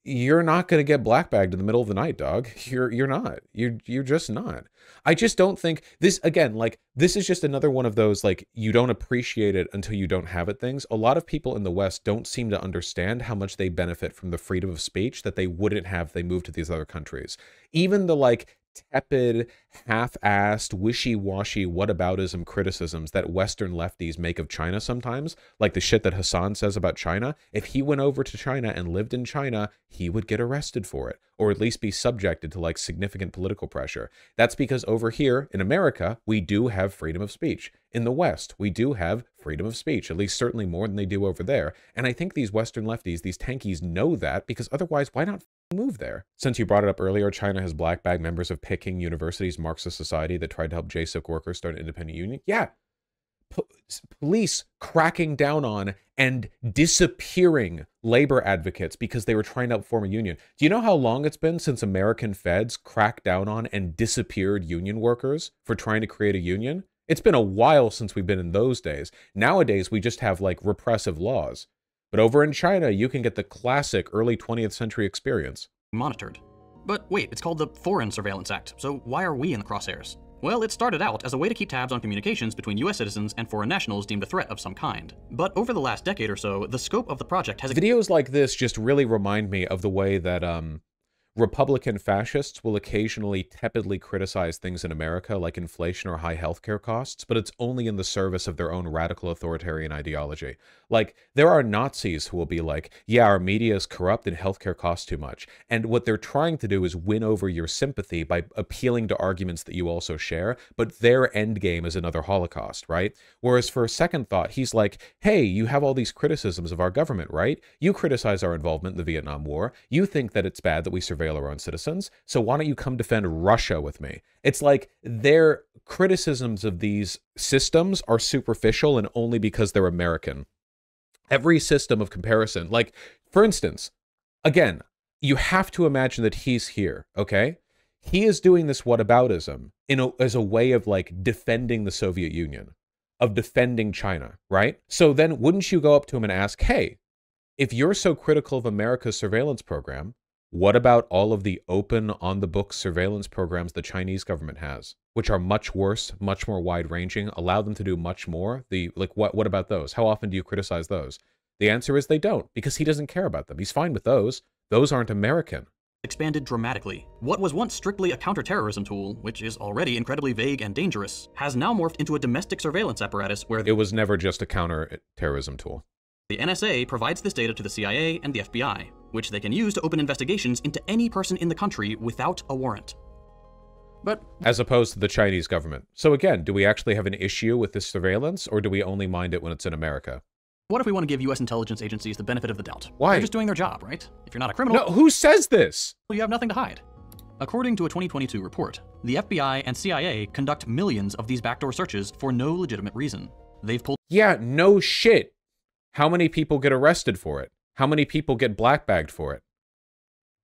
you're not going to get blackbagged in the middle of the night, dog. You're, you're not. You're, you're just not. I just don't think this, again, like, this is just another one of those, like, you don't appreciate it until you don't have it things. A lot of people in the West don't seem to understand how much they benefit from the freedom of speech that they wouldn't have if they moved to these other countries. Even the, like, tepid, half-assed, wishy-washy whataboutism criticisms that Western lefties make of China sometimes, like the shit that Hasan says about China, if he went over to China and lived in China, he would get arrested for it, or at least be subjected to, like, significant political pressure. That's because over here in America, we do have freedom of speech. In the West, we do have freedom of speech, at least certainly more than they do over there. And I think these Western lefties, these tankies, know that, because otherwise, why not move there? Since you brought it up earlier, China has blackbagged members of Peking University's Marxist Society that tried to help J S O C workers start an independent union. Yeah. Po- police cracking down on and disappearing labor advocates because they were trying to form a union. Do you know how long it's been since American feds cracked down on and disappeared union workers for trying to create a union? It's been a while since we've been in those days. Nowadays, we just have, like, repressive laws. But over in China, you can get the classic early twentieth century experience. Monitored. But wait, it's called the Foreign Surveillance Act, so why are we in the crosshairs? Well, it started out as a way to keep tabs on communications between U S citizens and foreign nationals deemed a threat of some kind. But over the last decade or so, the scope of the project has... Videos like this just really remind me of the way that, um... Republican fascists will occasionally tepidly criticize things in America, like inflation or high healthcare costs, but it's only in the service of their own radical authoritarian ideology. Like, there are Nazis who will be like, yeah, our media is corrupt and healthcare costs too much. And what they're trying to do is win over your sympathy by appealing to arguments that you also share, but their endgame is another Holocaust, right? Whereas for a Second Thought, he's like, hey, you have all these criticisms of our government, right? You criticize our involvement in the Vietnam War. You think that it's bad that we survive our own citizens, so why don't you come defend Russia with me? It's like their criticisms of these systems are superficial and only because they're American. Every system of comparison, like, for instance, again, you have to imagine that he's here, okay? He is doing this whataboutism in a, as a way of, like, defending the Soviet Union, of defending China, right? So then wouldn't you go up to him and ask, hey, if you're so critical of America's surveillance program, what about all of the open, on-the-books surveillance programs the Chinese government has, which are much worse, much more wide-ranging, allow them to do much more? The like, what, what about those? How often do you criticize those? The answer is they don't, because he doesn't care about them. He's fine with those. Those aren't American. Expanded dramatically. What was once strictly a counterterrorism tool, which is already incredibly vague and dangerous, has now morphed into a domestic surveillance apparatus where... It was never just a counterterrorism tool. The N S A provides this data to the C I A and the F B I, which they can use to open investigations into any person in the country without a warrant. But as opposed to the Chinese government. So again, do we actually have an issue with this surveillance, or do we only mind it when it's in America? What if we want to give U S intelligence agencies the benefit of the doubt? Why? They're just doing their job, right? If you're not a criminal... No, who says this? Well, you have nothing to hide. According to a twenty twenty-two report, the F B I and C I A conduct millions of these backdoor searches for no legitimate reason. They've pulled... Yeah, no shit. How many people get arrested for it? How many people get blackbagged for it?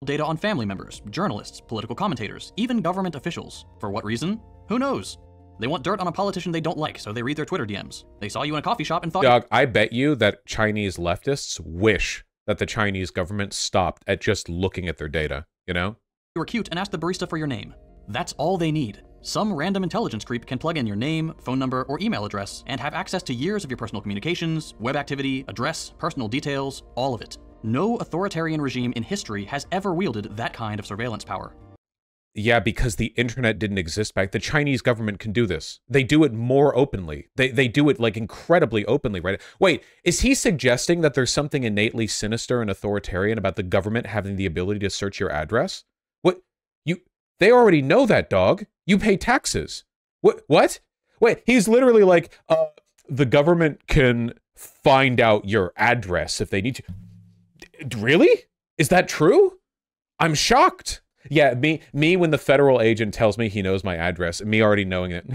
Data on family members, journalists, political commentators, even government officials. For what reason? Who knows? They want dirt on a politician they don't like, so they read their Twitter D Ms. They saw you in a coffee shop and thought... Doug, I bet you that Chinese leftists wish that the Chinese government stopped at just looking at their data, you know? You were cute and asked the barista for your name. That's all they need. Some random intelligence creep can plug in your name, phone number, or email address and have access to years of your personal communications, web activity, address, personal details, all of it. No authoritarian regime in history has ever wielded that kind of surveillance power. Yeah, because the internet didn't exist back. The Chinese government can do this. They do it more openly. They, they do it like incredibly openly, right? Wait, is he suggesting that there's something innately sinister and authoritarian about the government having the ability to search your address? What? You, they already know that, dog. You pay taxes. What? What? Wait, he's literally like, uh, the government can find out your address if they need to. Really? Is that true? I'm shocked. Yeah, me, me when the federal agent tells me he knows my address, me already knowing it.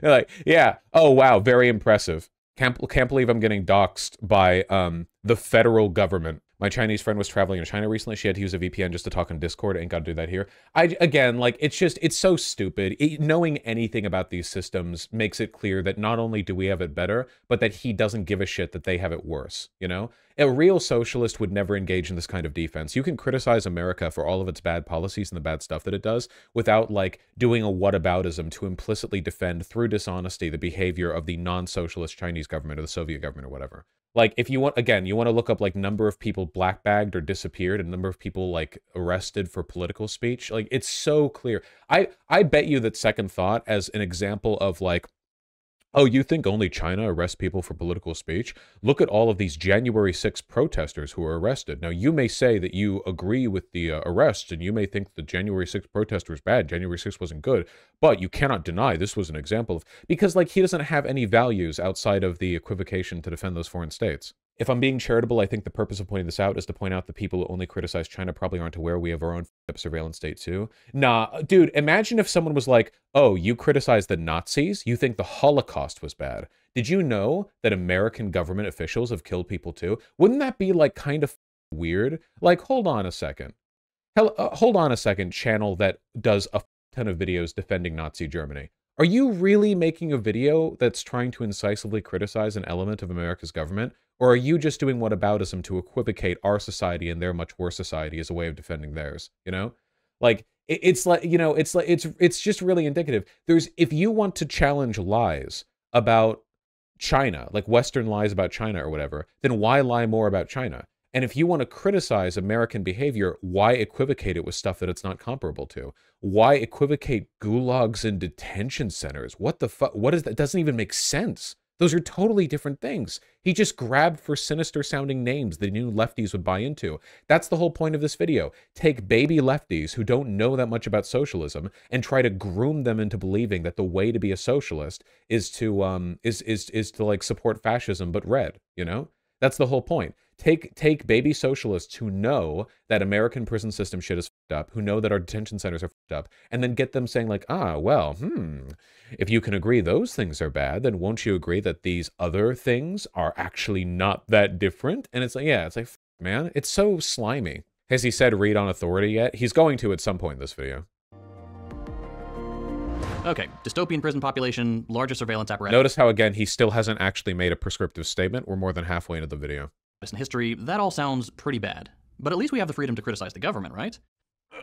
Like, yeah, oh, wow, very impressive. Can't, can't believe I'm getting doxxed by um, the federal government. My Chinese friend was traveling in China recently. She had to use a V P N just to talk on Discord. Ain't got to do that here. I, again, like, it's just, it's so stupid. It, knowing anything about these systems makes it clear that not only do we have it better, but that he doesn't give a shit that they have it worse, you know? A real socialist would never engage in this kind of defense. You can criticize America for all of its bad policies and the bad stuff that it does without, like, doing a whataboutism to implicitly defend through dishonesty the behavior of the non-socialist Chinese government or the Soviet government or whatever. Like, if you want, again, you want to look up, like, number of people blackbagged or disappeared and number of people, like, arrested for political speech. Like, it's so clear. I, I bet you that Second Thought, as an example of, like, oh, you think only China arrests people for political speech? Look at all of these January sixth protesters who are arrested. Now, you may say that you agree with the uh, arrests, and you may think the January sixth protest was bad, January sixth wasn't good, but you cannot deny this was an example of... Because, like, he doesn't have any values outside of the equivocation to defend those foreign states. If I'm being charitable, I think the purpose of pointing this out is to point out that people who only criticize China probably aren't aware we have our own f***ed up surveillance state too. Nah, dude, imagine if someone was like, oh, you criticize the Nazis? You think the Holocaust was bad. Did you know that American government officials have killed people too? Wouldn't that be, like, kind of weird? Like, hold on a second. Hell, uh, hold on a second, channel that does a ton of videos defending Nazi Germany. Are you really making a video that's trying to incisively criticize an element of America's government? Or are you just doing whataboutism to equivocate our society and their much worse society as a way of defending theirs, you know? Like, it, it's like, you know, it's like, it's, it's just really indicative. There's, if you want to challenge lies about China, like Western lies about China or whatever, then why lie more about China? And if you want to criticize American behavior, why equivocate it with stuff that it's not comparable to? Why equivocate gulags and detention centers? What the fuck? What is that? Doesn't even make sense. Those are totally different things. He just grabbed for sinister-sounding names that he knew lefties would buy into. That's the whole point of this video. Take baby lefties who don't know that much about socialism and try to groom them into believing that the way to be a socialist is to um is is is to like support fascism but red. You know, that's the whole point. Take take baby socialists who know that American prison system shit is f***ed up, who know that our detention centers are f***ed up, and then get them saying like, ah, well, hmm, if you can agree those things are bad, then won't you agree that these other things are actually not that different? And it's like, yeah, it's like, f***, man, it's so slimy. Has he said read on authority yet? He's going to at some point in this video. Okay, dystopian prison population, larger surveillance apparatus. Notice how, again, he still hasn't actually made a prescriptive statement. We're more than halfway into the video. In history, that all sounds pretty bad. But at least we have the freedom to criticize the government, right?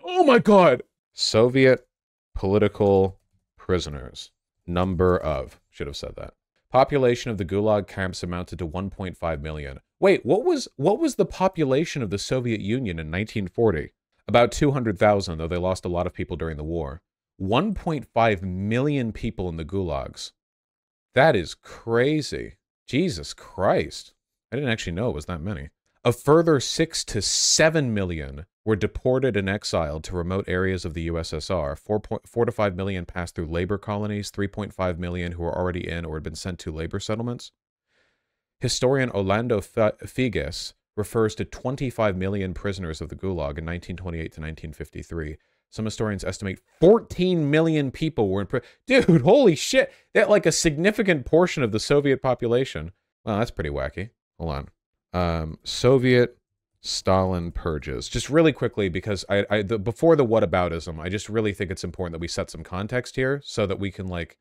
Oh my god! Soviet political prisoners. Number of. Should have said that. Population of the Gulag camps amounted to one point five million. Wait, what was what was the population of the Soviet Union in nineteen forty? About two hundred thousand, though they lost a lot of people during the war. one point five million people in the Gulags. That is crazy. Jesus Christ. I didn't actually know it was that many. A further six to seven million were deported and exiled to remote areas of the U S S R. four point four to five million passed through labor colonies, three point five million who were already in or had been sent to labor settlements. Historian Orlando Figes refers to twenty-five million prisoners of the Gulag in nineteen twenty-eight to nineteen fifty-three. Some historians estimate fourteen million people were in prison. Dude, holy shit! That like a significant portion of the Soviet population. Well, that's pretty wacky. Hold on. Um, Soviet Stalin purges. Just really quickly, because I, I the, before the whataboutism, I just really think it's important that we set some context here so that we can like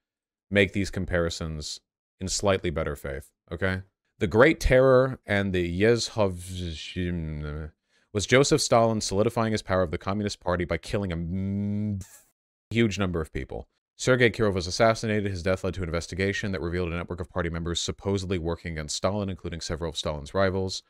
make these comparisons in slightly better faith, okay? The Great Terror and the Yezhovzhim was Joseph Stalin solidifying his power of the Communist Party by killing a huge number of people. Sergei Kirov was assassinated. His death led to an investigation that revealed a network of party members supposedly working against Stalin, including several of Stalin's rivals.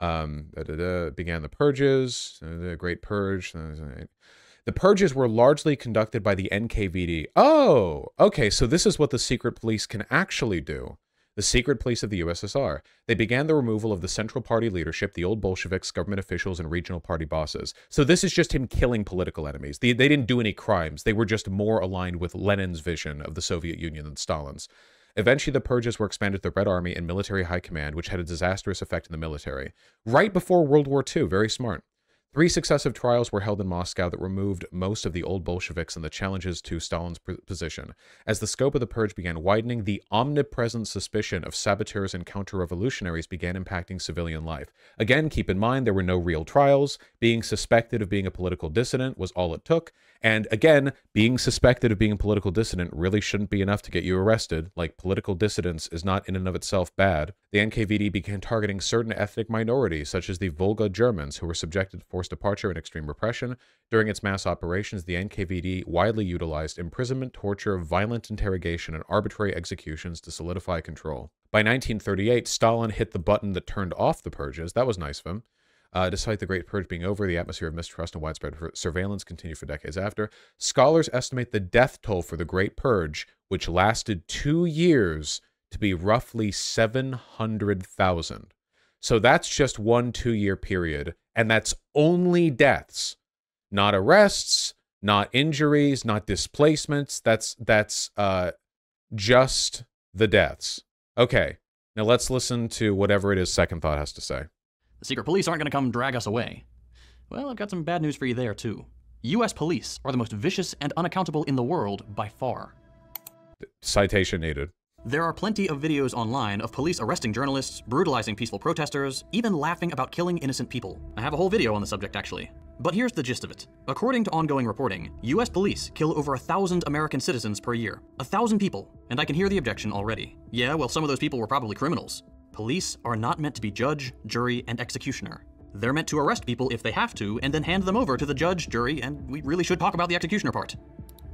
Um, da, da, da, began the purges, the Great Purge. The purges were largely conducted by the N K V D. Oh, okay, so this is what the secret police can actually do. The secret police of the U S S R. They began the removal of the central party leadership, the old Bolsheviks, government officials, and regional party bosses. So this is just him killing political enemies. They, they didn't do any crimes. They were just more aligned with Lenin's vision of the Soviet Union than Stalin's. Eventually, the purges were expanded to the Red Army and military high command, which had a disastrous effect in the military. Right before World War Two, very smart. Three successive trials were held in Moscow that removed most of the old Bolsheviks and the challenges to Stalin's position. As the scope of the purge began widening, the omnipresent suspicion of saboteurs and counter-revolutionaries began impacting civilian life. Again, keep in mind, there were no real trials. Being suspected of being a political dissident was all it took. And again, being suspected of being a political dissident really shouldn't be enough to get you arrested. Like, political dissidence is not in and of itself bad. The N K V D began targeting certain ethnic minorities, such as the Volga Germans, who were subjected to forced departure and extreme repression. During its mass operations, the N K V D widely utilized imprisonment, torture, violent interrogation, and arbitrary executions to solidify control. By nineteen thirty-eight, Stalin hit the button that turned off the purges. That was nice of him. Uh, despite the Great Purge being over, the atmosphere of mistrust and widespread surveillance continued for decades after. Scholars estimate the death toll for the Great Purge, which lasted two years, to be roughly seven hundred thousand. So that's just one two-year period, and that's only deaths. Not arrests, not injuries, not displacements. That's, that's uh, just the deaths. Okay, now let's listen to whatever it is Second Thought has to say. The secret police aren't going to come drag us away. Well, I've got some bad news for you there, too. U S police are the most vicious and unaccountable in the world by far. Citation needed. There are plenty of videos online of police arresting journalists, brutalizing peaceful protesters, even laughing about killing innocent people. I have a whole video on the subject, actually. But here's the gist of it. According to ongoing reporting, U S police kill over a thousand American citizens per year. A thousand people. And I can hear the objection already. Yeah, well, some of those people were probably criminals. Police are not meant to be judge, jury, and executioner. They're meant to arrest people if they have to, and then hand them over to the judge, jury, and we really should talk about the executioner part.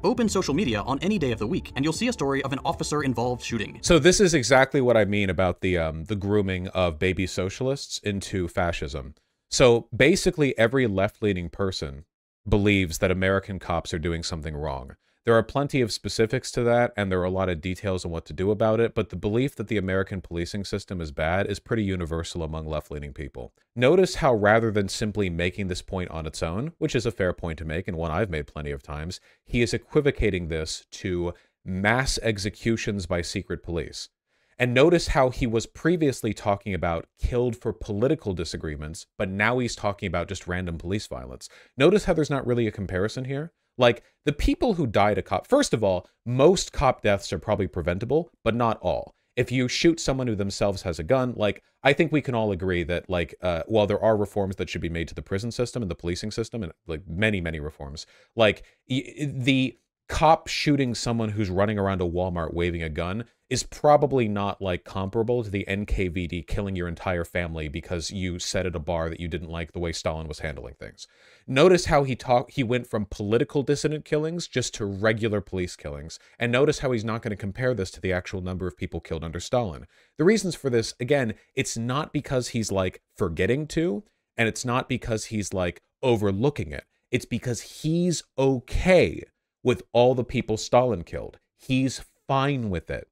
Open social media on any day of the week, and you'll see a story of an officer-involved shooting. So this is exactly what I mean about the, um, the grooming of baby socialists into fascism. So basically every left-leaning person believes that American cops are doing something wrong. There are plenty of specifics to that, and there are a lot of details on what to do about it, but the belief that the American policing system is bad is pretty universal among left-leaning people. Notice how rather than simply making this point on its own, which is a fair point to make and one I've made plenty of times, he is equivocating this to mass executions by secret police. And notice how he was previously talking about killed for political disagreements, but now he's talking about just random police violence. Notice how there's not really a comparison here. Like, the people who died a cop... First of all, most cop deaths are probably preventable, but not all. If you shoot someone who themselves has a gun, like, I think we can all agree that, like, uh, while there are reforms that should be made to the prison system and the policing system, and, like, many, many reforms, like, the cop shooting someone who's running around a Walmart waving a gun is probably not, like, comparable to the N K V D killing your entire family because you said at a bar that you didn't like the way Stalin was handling things. Notice how he talked, he went from political dissident killings just to regular police killings. And notice how he's not going to compare this to the actual number of people killed under Stalin. The reasons for this, again, it's not because he's, like, forgetting to, and it's not because he's, like, overlooking it. It's because he's okay with all the people Stalin killed. He's fine with it.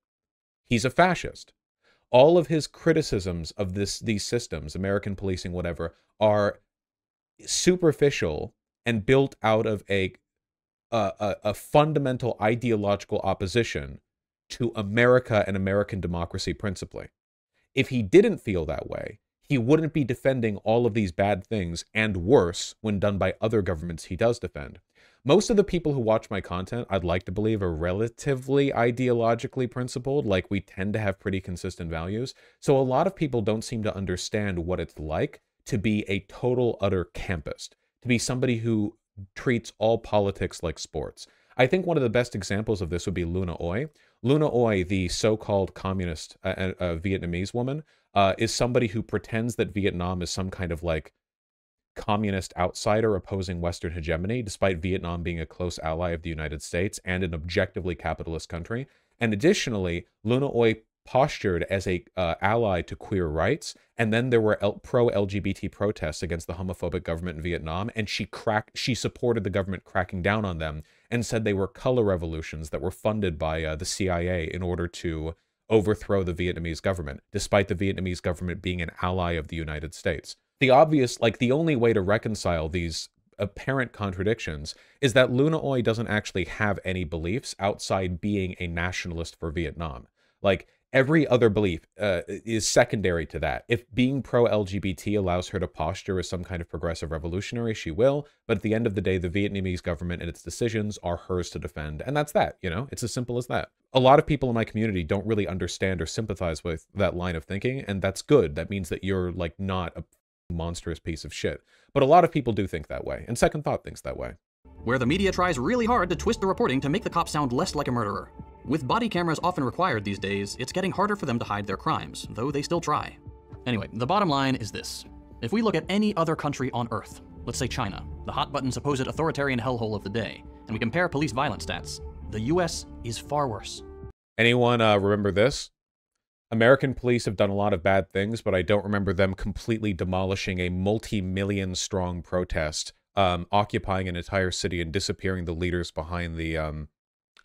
He's a fascist. All of his criticisms of this, these systems, American policing, whatever, are superficial and built out of a, a, a fundamental ideological opposition to America and American democracy principally. If he didn't feel that way, he wouldn't be defending all of these bad things and worse when done by other governments he does defend. Most of the people who watch my content, I'd like to believe, are relatively ideologically principled, like we tend to have pretty consistent values. So a lot of people don't seem to understand what it's like to be a total, utter campist, to be somebody who treats all politics like sports. I think one of the best examples of this would be Luna Oi. Luna Oi, the so-called communist uh, uh, Vietnamese woman, uh, is somebody who pretends that Vietnam is some kind of like communist outsider opposing Western hegemony, despite Vietnam being a close ally of the United States and an objectively capitalist country. And additionally, Luna Oi postured as a uh, ally to queer rights, and then there were pro L G B T protests against the homophobic government in Vietnam, and she cracked she supported the government cracking down on them and said they were color revolutions that were funded by uh, the C I A in order to overthrow the Vietnamese government, despite the Vietnamese government being an ally of the United States. The obvious, like the only way to reconcile these apparent contradictions is that Luna Oi doesn't actually have any beliefs outside being a nationalist for Vietnam. Like, every other belief uh, is secondary to that. If being pro L G B T allows her to posture as some kind of progressive revolutionary, she will. But at the end of the day, the Vietnamese government and its decisions are hers to defend. And that's that, you know? It's as simple as that. A lot of people in my community don't really understand or sympathize with that line of thinking, and that's good. That means that you're, like, not a monstrous piece of shit. But a lot of people do think that way, and Second Thought thinks that way. Where the media tries really hard to twist the reporting to make the cop sound less like a murderer. With body cameras often required these days, it's getting harder for them to hide their crimes, though they still try. Anyway, the bottom line is this. If we look at any other country on Earth, let's say China, the hot-button supposed authoritarian hellhole of the day, and we compare police violence stats, the U S is far worse. Anyone uh, remember this? American police have done a lot of bad things, but I don't remember them completely demolishing a multi-million strong protest, um, occupying an entire city and disappearing the leaders behind the, um,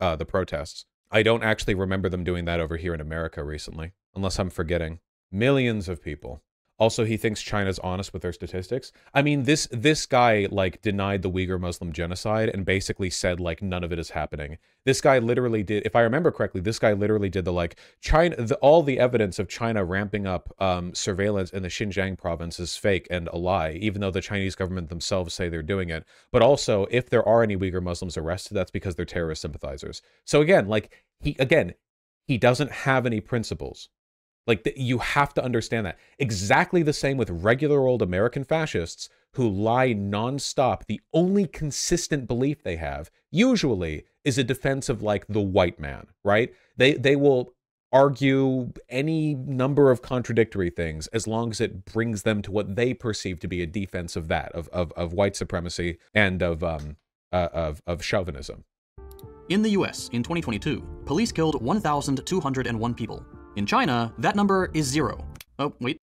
uh, the protests. I don't actually remember them doing that over here in America recently, unless I'm forgetting. Millions of people. Also, he thinks China's honest with their statistics. I mean, this this guy, like, denied the Uyghur Muslim genocide and basically said, like, none of it is happening. This guy literally did, if I remember correctly, this guy literally did the, like, China, the, all the evidence of China ramping up um, surveillance in the Xinjiang province is fake and a lie, even though the Chinese government themselves say they're doing it. But also, if there are any Uyghur Muslims arrested, that's because they're terrorist sympathizers. So again, like, he, again, he doesn't have any principles. Like, the, you have to understand that. Exactly the same with regular old American fascists who lie nonstop. The only consistent belief they have, usually, is a defense of, like, the white man, right? They, they will argue any number of contradictory things as long as it brings them to what they perceive to be a defense of that, of, of, of white supremacy and of, um, uh, of, of chauvinism. In the U S, in twenty twenty-two, police killed one thousand two hundred one people. In China, that number is zero. Oh, wait.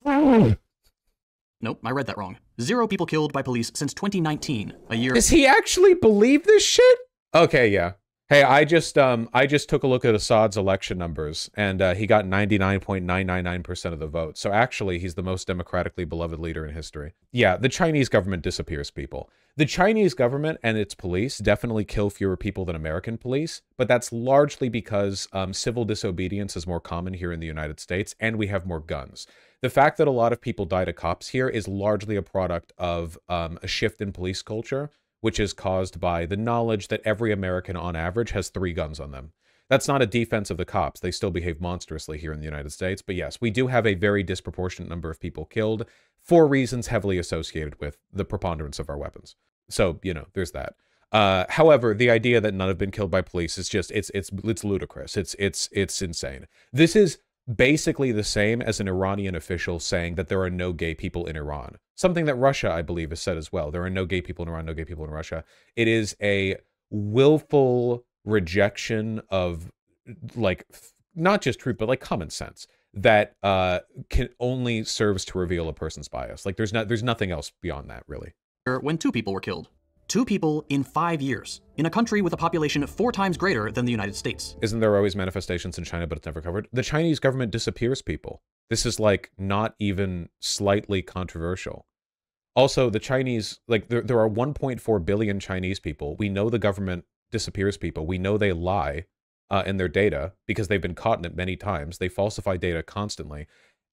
Nope, I read that wrong. Zero people killed by police since twenty nineteen, a year- Does he actually believe this shit? Okay, yeah. Hey, I just um, I just took a look at Assad's election numbers, and uh, he got ninety-nine point nine nine nine percent of the vote. So actually, he's the most democratically beloved leader in history. Yeah, the Chinese government disappears people. The Chinese government and its police definitely kill fewer people than American police, but that's largely because um, civil disobedience is more common here in the United States, and we have more guns. The fact that a lot of people die to cops here is largely a product of um, a shift in police culture, which is caused by the knowledge that every American on average has three guns on them. That's not a defense of the cops. They still behave monstrously here in the United States, but yes, we do have a very disproportionate number of people killed for reasons heavily associated with the preponderance of our weapons. So, you know, there's that. Uh, however, the idea that none have been killed by police is just, it's, it's, it's ludicrous. It's, it's, it's insane. This is basically the same as an Iranian official saying that there are no gay people in Iran. Something that Russia, I believe, has said as well. There are no gay people in Iran, no gay people in Russia. It is a willful rejection of, like, not just truth, but, like, common sense that uh, can only serves to reveal a person's bias. Like, there's not, there's nothing else beyond that, really. When two people were killed. Two people in five years, in a country with a population four times greater than the United States. Isn't there always manifestations in China, but it's never covered? The Chinese government disappears people. This is, like, not even slightly controversial. Also, the Chinese, like, there, there are one point four billion Chinese people. We know the government disappears people. We know they lie uh, in their data because they've been caught in it many times. They falsify data constantly.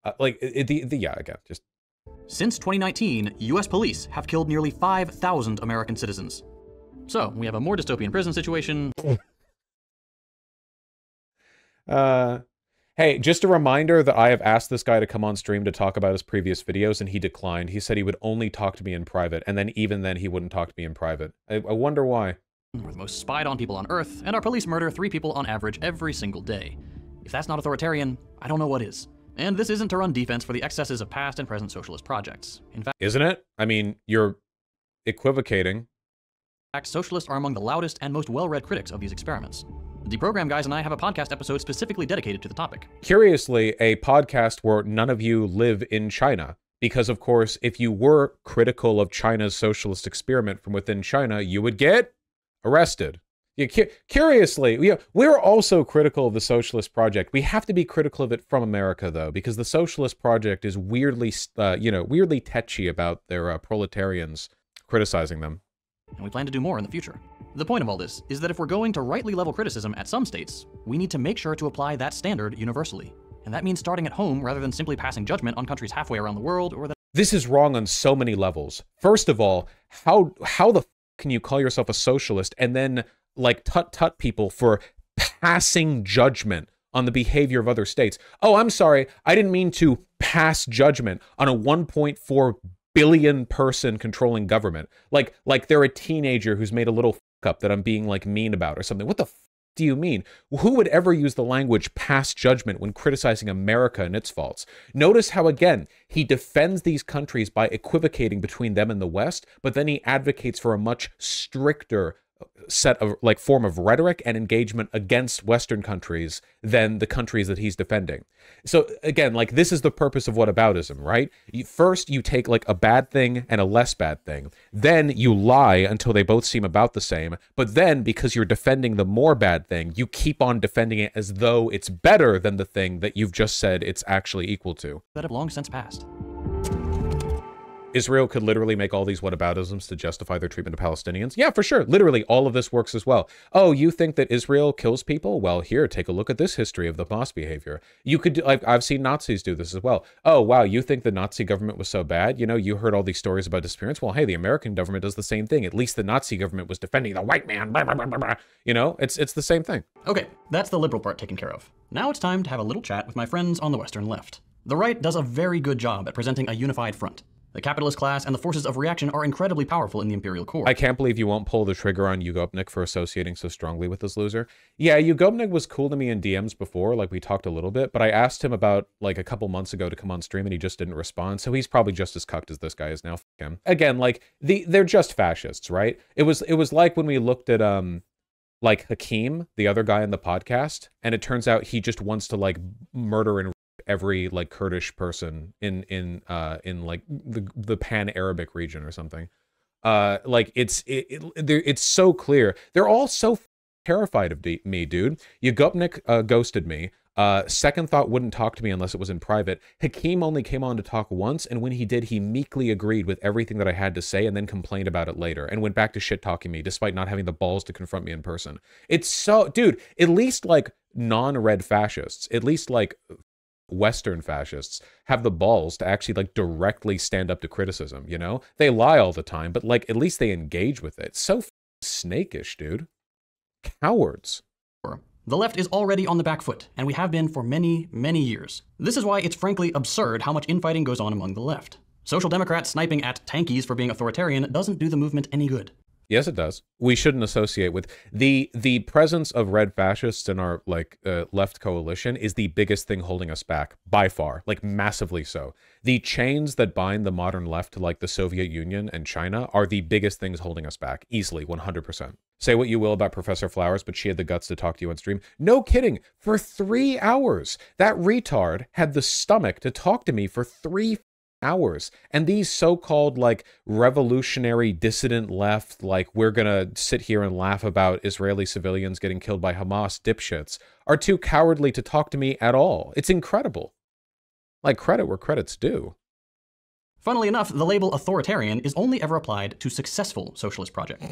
Uh, like, it, the, the, yeah, again, just... Since twenty nineteen, U S police have killed nearly five thousand American citizens. So, we have a more dystopian prison situation. uh... Hey, just a reminder that I have asked this guy to come on stream to talk about his previous videos, and he declined. He said he would only talk to me in private, and then even then he wouldn't talk to me in private. I, I wonder why. We're the most spied on people on Earth, and our police murder three people on average every single day. If that's not authoritarian, I don't know what is. And this isn't to run defense for the excesses of past and present socialist projects. In fact, isn't it? I mean, you're equivocating. In fact, socialists are among the loudest and most well-read critics of these experiments. The Program Guys and I have a podcast episode specifically dedicated to the topic. Curiously, a podcast where none of you live in China, because of course, if you were critical of China's socialist experiment from within China, you would get arrested. You, cu curiously, you know, we're also critical of the socialist project. We have to be critical of it from America, though, because the socialist project is weirdly, uh, you know, weirdly tetchy about their uh, proletarians criticizing them. And we plan to do more in the future. The point of all this is that if we're going to rightly level criticism at some states, we need to make sure to apply that standard universally. And that means starting at home rather than simply passing judgment on countries halfway around the world or that— This is wrong on so many levels. First of all, how, how the f can you call yourself a socialist and then like tut-tut people for passing judgment on the behavior of other states? Oh, I'm sorry, I didn't mean to pass judgment on a one point four billion person controlling government, like like they're a teenager who's made a little fuck up that I'm being like mean about or something. What the fuck do you mean? Who would ever use the language pass judgment when criticizing America and its faults? Notice how again he defends these countries by equivocating between them and the West, but then he advocates for a much stricter set of like form of rhetoric and engagement against Western countries than the countries that he's defending. So again, like this is the purpose of whataboutism, right? You, first, you take like a bad thing and a less bad thing. Then you lie until they both seem about the same. But then because you're defending the more bad thing, you keep on defending it as though it's better than the thing that you've just said it's actually equal to. That have long since passed. Israel could literally make all these whataboutisms to justify their treatment of Palestinians. Yeah, for sure. Literally, all of this works as well. Oh, you think that Israel kills people? Well, here, take a look at this history of the Hamas behavior. You could do, I've, I've seen Nazis do this as well. Oh, wow, you think the Nazi government was so bad? You know, you heard all these stories about disappearance. Well, hey, the American government does the same thing. At least the Nazi government was defending the white man. Blah, blah, blah, blah, blah. You know, it's, it's the same thing. Okay, that's the liberal part taken care of. Now it's time to have a little chat with my friends on the Western left. The right does a very good job at presenting a unified front. The capitalist class and the forces of reaction are incredibly powerful in the imperial core. I can't believe you won't pull the trigger on Ugopnik for associating so strongly with this loser. Yeah, Ugopnik was cool to me in D Ms before, like we talked a little bit, but I asked him about like a couple months ago to come on stream and he just didn't respond. So he's probably just as cucked as this guy is now. F him. Again, like the they're just fascists, right? It was it was like when we looked at um like Hakeem, the other guy in the podcast, and it turns out he just wants to like murder and every like Kurdish person in in uh in like the the pan-Arabic region or something. Uh like it's it, it it's so clear they're all so terrified of me, dude. Ugopnik uh ghosted me. Uh second Thought wouldn't talk to me unless it was in private. Hakeem only came on to talk once, and when he did, he meekly agreed with everything that I had to say and then complained about it later and went back to shit talking me despite not having the balls to confront me in person. It's so, dude, at least like non-red fascists, at least like Western fascists have the balls to actually like directly stand up to criticism, you know? They lie all the time, but like at least they engage with it. So f snakish, dude. Cowards. The left is already on the back foot, and we have been for many, many years. This is why it's frankly absurd how much infighting goes on among the left. Social Democrats sniping at tankies for being authoritarian doesn't do the movement any good. Yes, it does. We shouldn't associate with the the presence of red fascists in our like uh, left coalition is the biggest thing holding us back by far, like massively so. The chains that bind the modern left to like the Soviet Union and China are the biggest things holding us back, easily, one hundred percent. Say what you will about Professor Flowers, but she had the guts to talk to you on stream. No kidding, for three hours. That retard had the stomach to talk to me for three hours. And these so-called like revolutionary dissident left, like we're gonna sit here and laugh about Israeli civilians getting killed by Hamas dipshits, are too cowardly to talk to me at all. It's incredible. Like credit where credit's due. Funnily enough, the label authoritarian is only ever applied to successful socialist projects.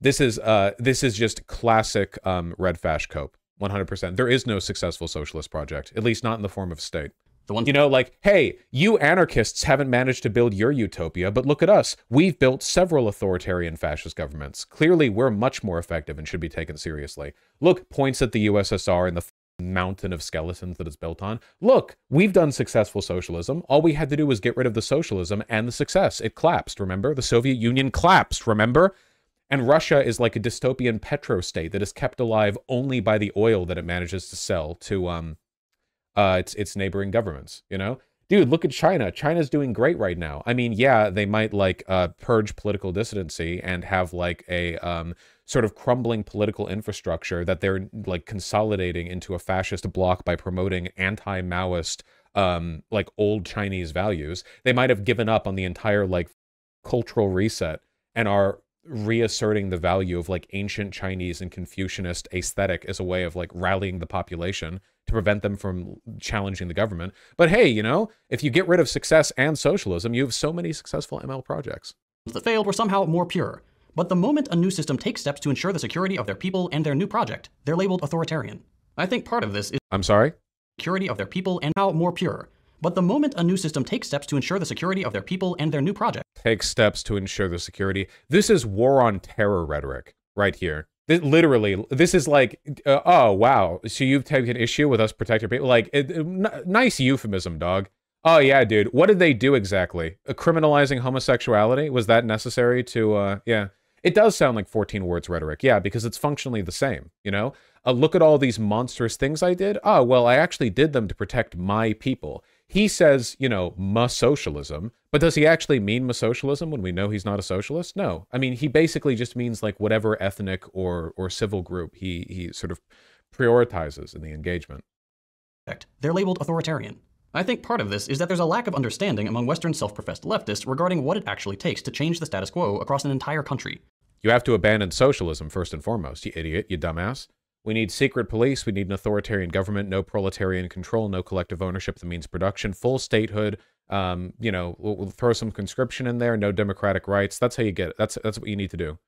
This is uh this is just classic um red fash cope, one hundred percent. There is no successful socialist project, at least not in the form of state. The one, you know, like, hey, you anarchists haven't managed to build your utopia, but look at us. We've built several authoritarian fascist governments. Clearly, we're much more effective and should be taken seriously. Look, points at the U S S R and the mountain of skeletons that it's built on. Look, we've done successful socialism. All we had to do was get rid of the socialism and the success. It collapsed, remember? The Soviet Union collapsed, remember? And Russia is like a dystopian petro state that is kept alive only by the oil that it manages to sell to, um... uh, its its neighboring governments. You know, dude, look at China. China's doing great right now. I mean, yeah, they might like uh, purge political dissidence and have like a um, sort of crumbling political infrastructure that they're like consolidating into a fascist bloc by promoting anti-Maoist um, like old Chinese values. They might have given up on the entire like cultural reset and are reasserting the value of like ancient Chinese and Confucianist aesthetic as a way of like rallying the population to prevent them from challenging the government. But hey, you know, if you get rid of success and socialism, you have so many successful M L projects that failed were somehow more pure. But the moment a new system takes steps to ensure the security of their people and their new project, they're labeled authoritarian. I think part of this is I'm sorry? Security of their people and how more pure. But the moment a new system takes steps to ensure the security of their people and their new project. Take steps to ensure the security. This is war on terror rhetoric right here. This, literally, this is like, uh, oh, wow. So you've taken issue with us protecting people? Like, it, it, nice euphemism, dog. Oh, yeah, dude. What did they do exactly? Uh, criminalizing homosexuality? Was that necessary to, uh, yeah. It does sound like fourteen words rhetoric, yeah, because it's functionally the same, you know? Uh, look at all these monstrous things I did. Oh, well, I actually did them to protect my people. He says, you know, ma-socialism, but does he actually mean ma-socialism when we know he's not a socialist? No. I mean, he basically just means like whatever ethnic or or civil group he, he sort of prioritizes in the engagement. They're labeled authoritarian. I think part of this is that there's a lack of understanding among Western self-professed leftists regarding what it actually takes to change the status quo across an entire country. You have to abandon socialism first and foremost, you idiot, you dumbass. We need secret police, we need an authoritarian government, no proletarian control, no collective ownership that means production, full statehood, um, you know, we'll, we'll throw some conscription in there, no democratic rights. That's how you get it. That's, that's what you need to do.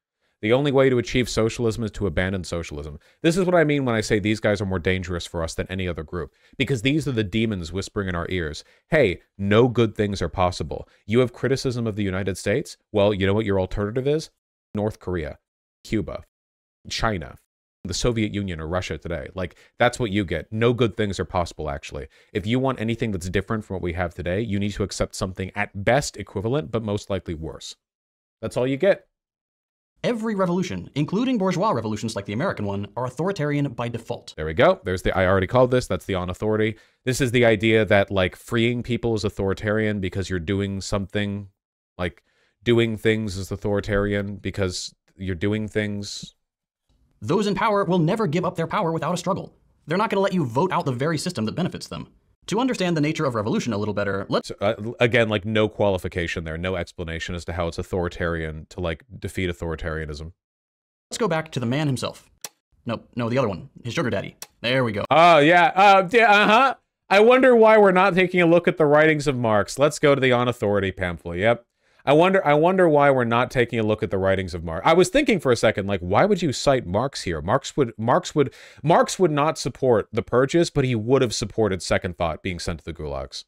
The only way to achieve socialism is to abandon socialism. This is what I mean when I say these guys are more dangerous for us than any other group, because these are the demons whispering in our ears. Hey, no good things are possible. You have criticism of the United States? Well, you know what your alternative is? North Korea, Cuba, China, the Soviet Union or Russia today. Like, that's what you get. No good things are possible, actually. If you want anything that's different from what we have today, you need to accept something at best equivalent, but most likely worse. That's all you get. Every revolution, including bourgeois revolutions like the American one, are authoritarian by default. There we go. There's the, I already called this, that's the on authority. This is the idea that, like, freeing people is authoritarian because you're doing something, like, doing things is authoritarian because you're doing things. Those in power will never give up their power without a struggle. They're not going to let you vote out the very system that benefits them. To understand the nature of revolution a little better, let's... So, uh, again, like, no qualification there, no explanation as to how it's authoritarian to, like, defeat authoritarianism. Let's go back to the man himself. No, no, the other one. His sugar daddy. There we go. Oh, yeah. Uh, uh-huh. I wonder why we're not taking a look at the writings of Marx. Let's go to the On Authority pamphlet. Yep. I wonder I wonder why we're not taking a look at the writings of Marx. I was thinking for a second, like, why would you cite Marx here? Marx would Marx would Marx would not support the purges, but he would have supported Second Thought being sent to the gulags.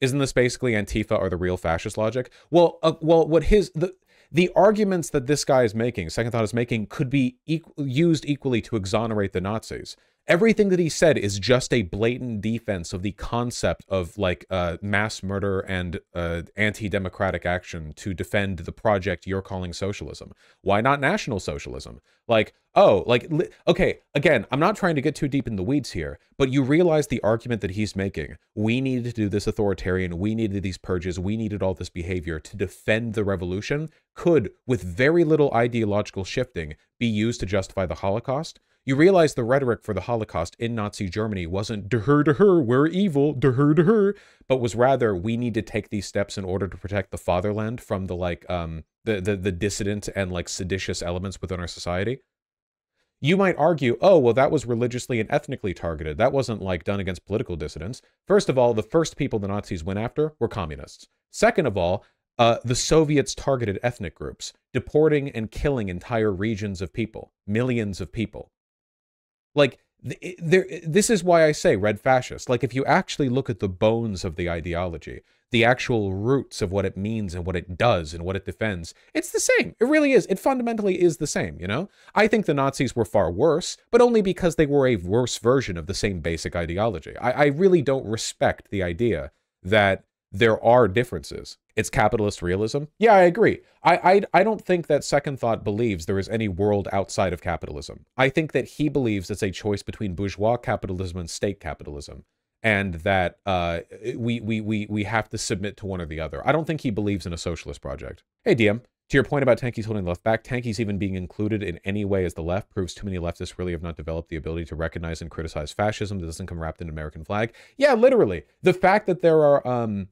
Isn't this basically Antifa or the real fascist logic? Well, uh, well, what his the the arguments that this guy is making, Second Thought is making, could be e- used equally to exonerate the Nazis. Everything that he said is just a blatant defense of the concept of, like, uh, mass murder and uh, anti-democratic action to defend the project you're calling socialism. Why not national socialism? Like, oh, like, okay, again, I'm not trying to get too deep in the weeds here, but you realize the argument that he's making. We needed to do this authoritarian, we needed these purges, we needed all this behavior to defend the revolution could, with very little ideological shifting, be used to justify the Holocaust. You realize the rhetoric for the Holocaust in Nazi Germany wasn't "deher, deher, we're evil, deher, deher," but was rather, we need to take these steps in order to protect the fatherland from the like um the the, the dissident and like seditious elements within our society. You might argue, oh, well, that was religiously and ethnically targeted. That wasn't like done against political dissidents. First of all, the first people the Nazis went after were communists. Second of all, Uh, the Soviets targeted ethnic groups, deporting and killing entire regions of people, millions of people. Like, there, this is why I say red fascist. Like, if you actually look at the bones of the ideology, the actual roots of what it means and what it does and what it defends, it's the same. It really is. It fundamentally is the same, you know? I think the Nazis were far worse, but only because they were a worse version of the same basic ideology. I, I really don't respect the idea that there are differences. It's capitalist realism. Yeah, I agree. I, I, I don't think that Second Thought believes there is any world outside of capitalism. I think that he believes it's a choice between bourgeois capitalism and state capitalism, and that uh, we, we, we, we have to submit to one or the other. I don't think he believes in a socialist project. Hey, D M. To your point about tankies holding the left back, tankies even being included in any way as the left proves too many leftists really have not developed the ability to recognize and criticize fascism that doesn't come wrapped in an American flag. Yeah, literally. The fact that there are um,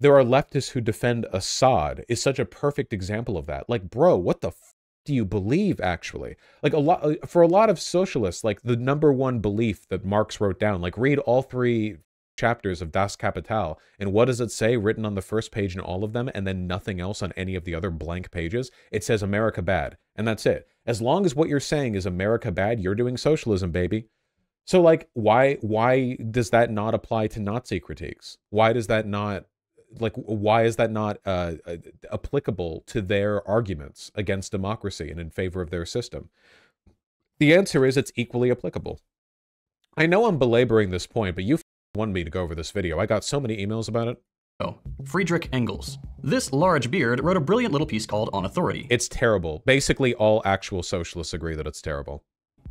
there are leftists who defend Assad is such a perfect example of that. Like, bro, what the f do you believe, actually? Like, a lot for a lot of socialists, like, the number one belief that Marx wrote down, like, read all three chapters of Das Kapital, and what does it say written on the first page in all of them, and then nothing else on any of the other blank pages? It says America bad, and that's it. As long as what you're saying is America bad, you're doing socialism, baby. So, like, why why does that not apply to Nazi critiques? Why does that not, like, why is that not uh, applicable to their arguments against democracy and in favor of their system? The answer is it's equally applicable. I know I'm belaboring this point, but you've wanted me to go over this video. I got so many emails about it. Oh, Friedrich Engels. This large beard wrote a brilliant little piece called On Authority. It's terrible. Basically, all actual socialists agree that it's terrible.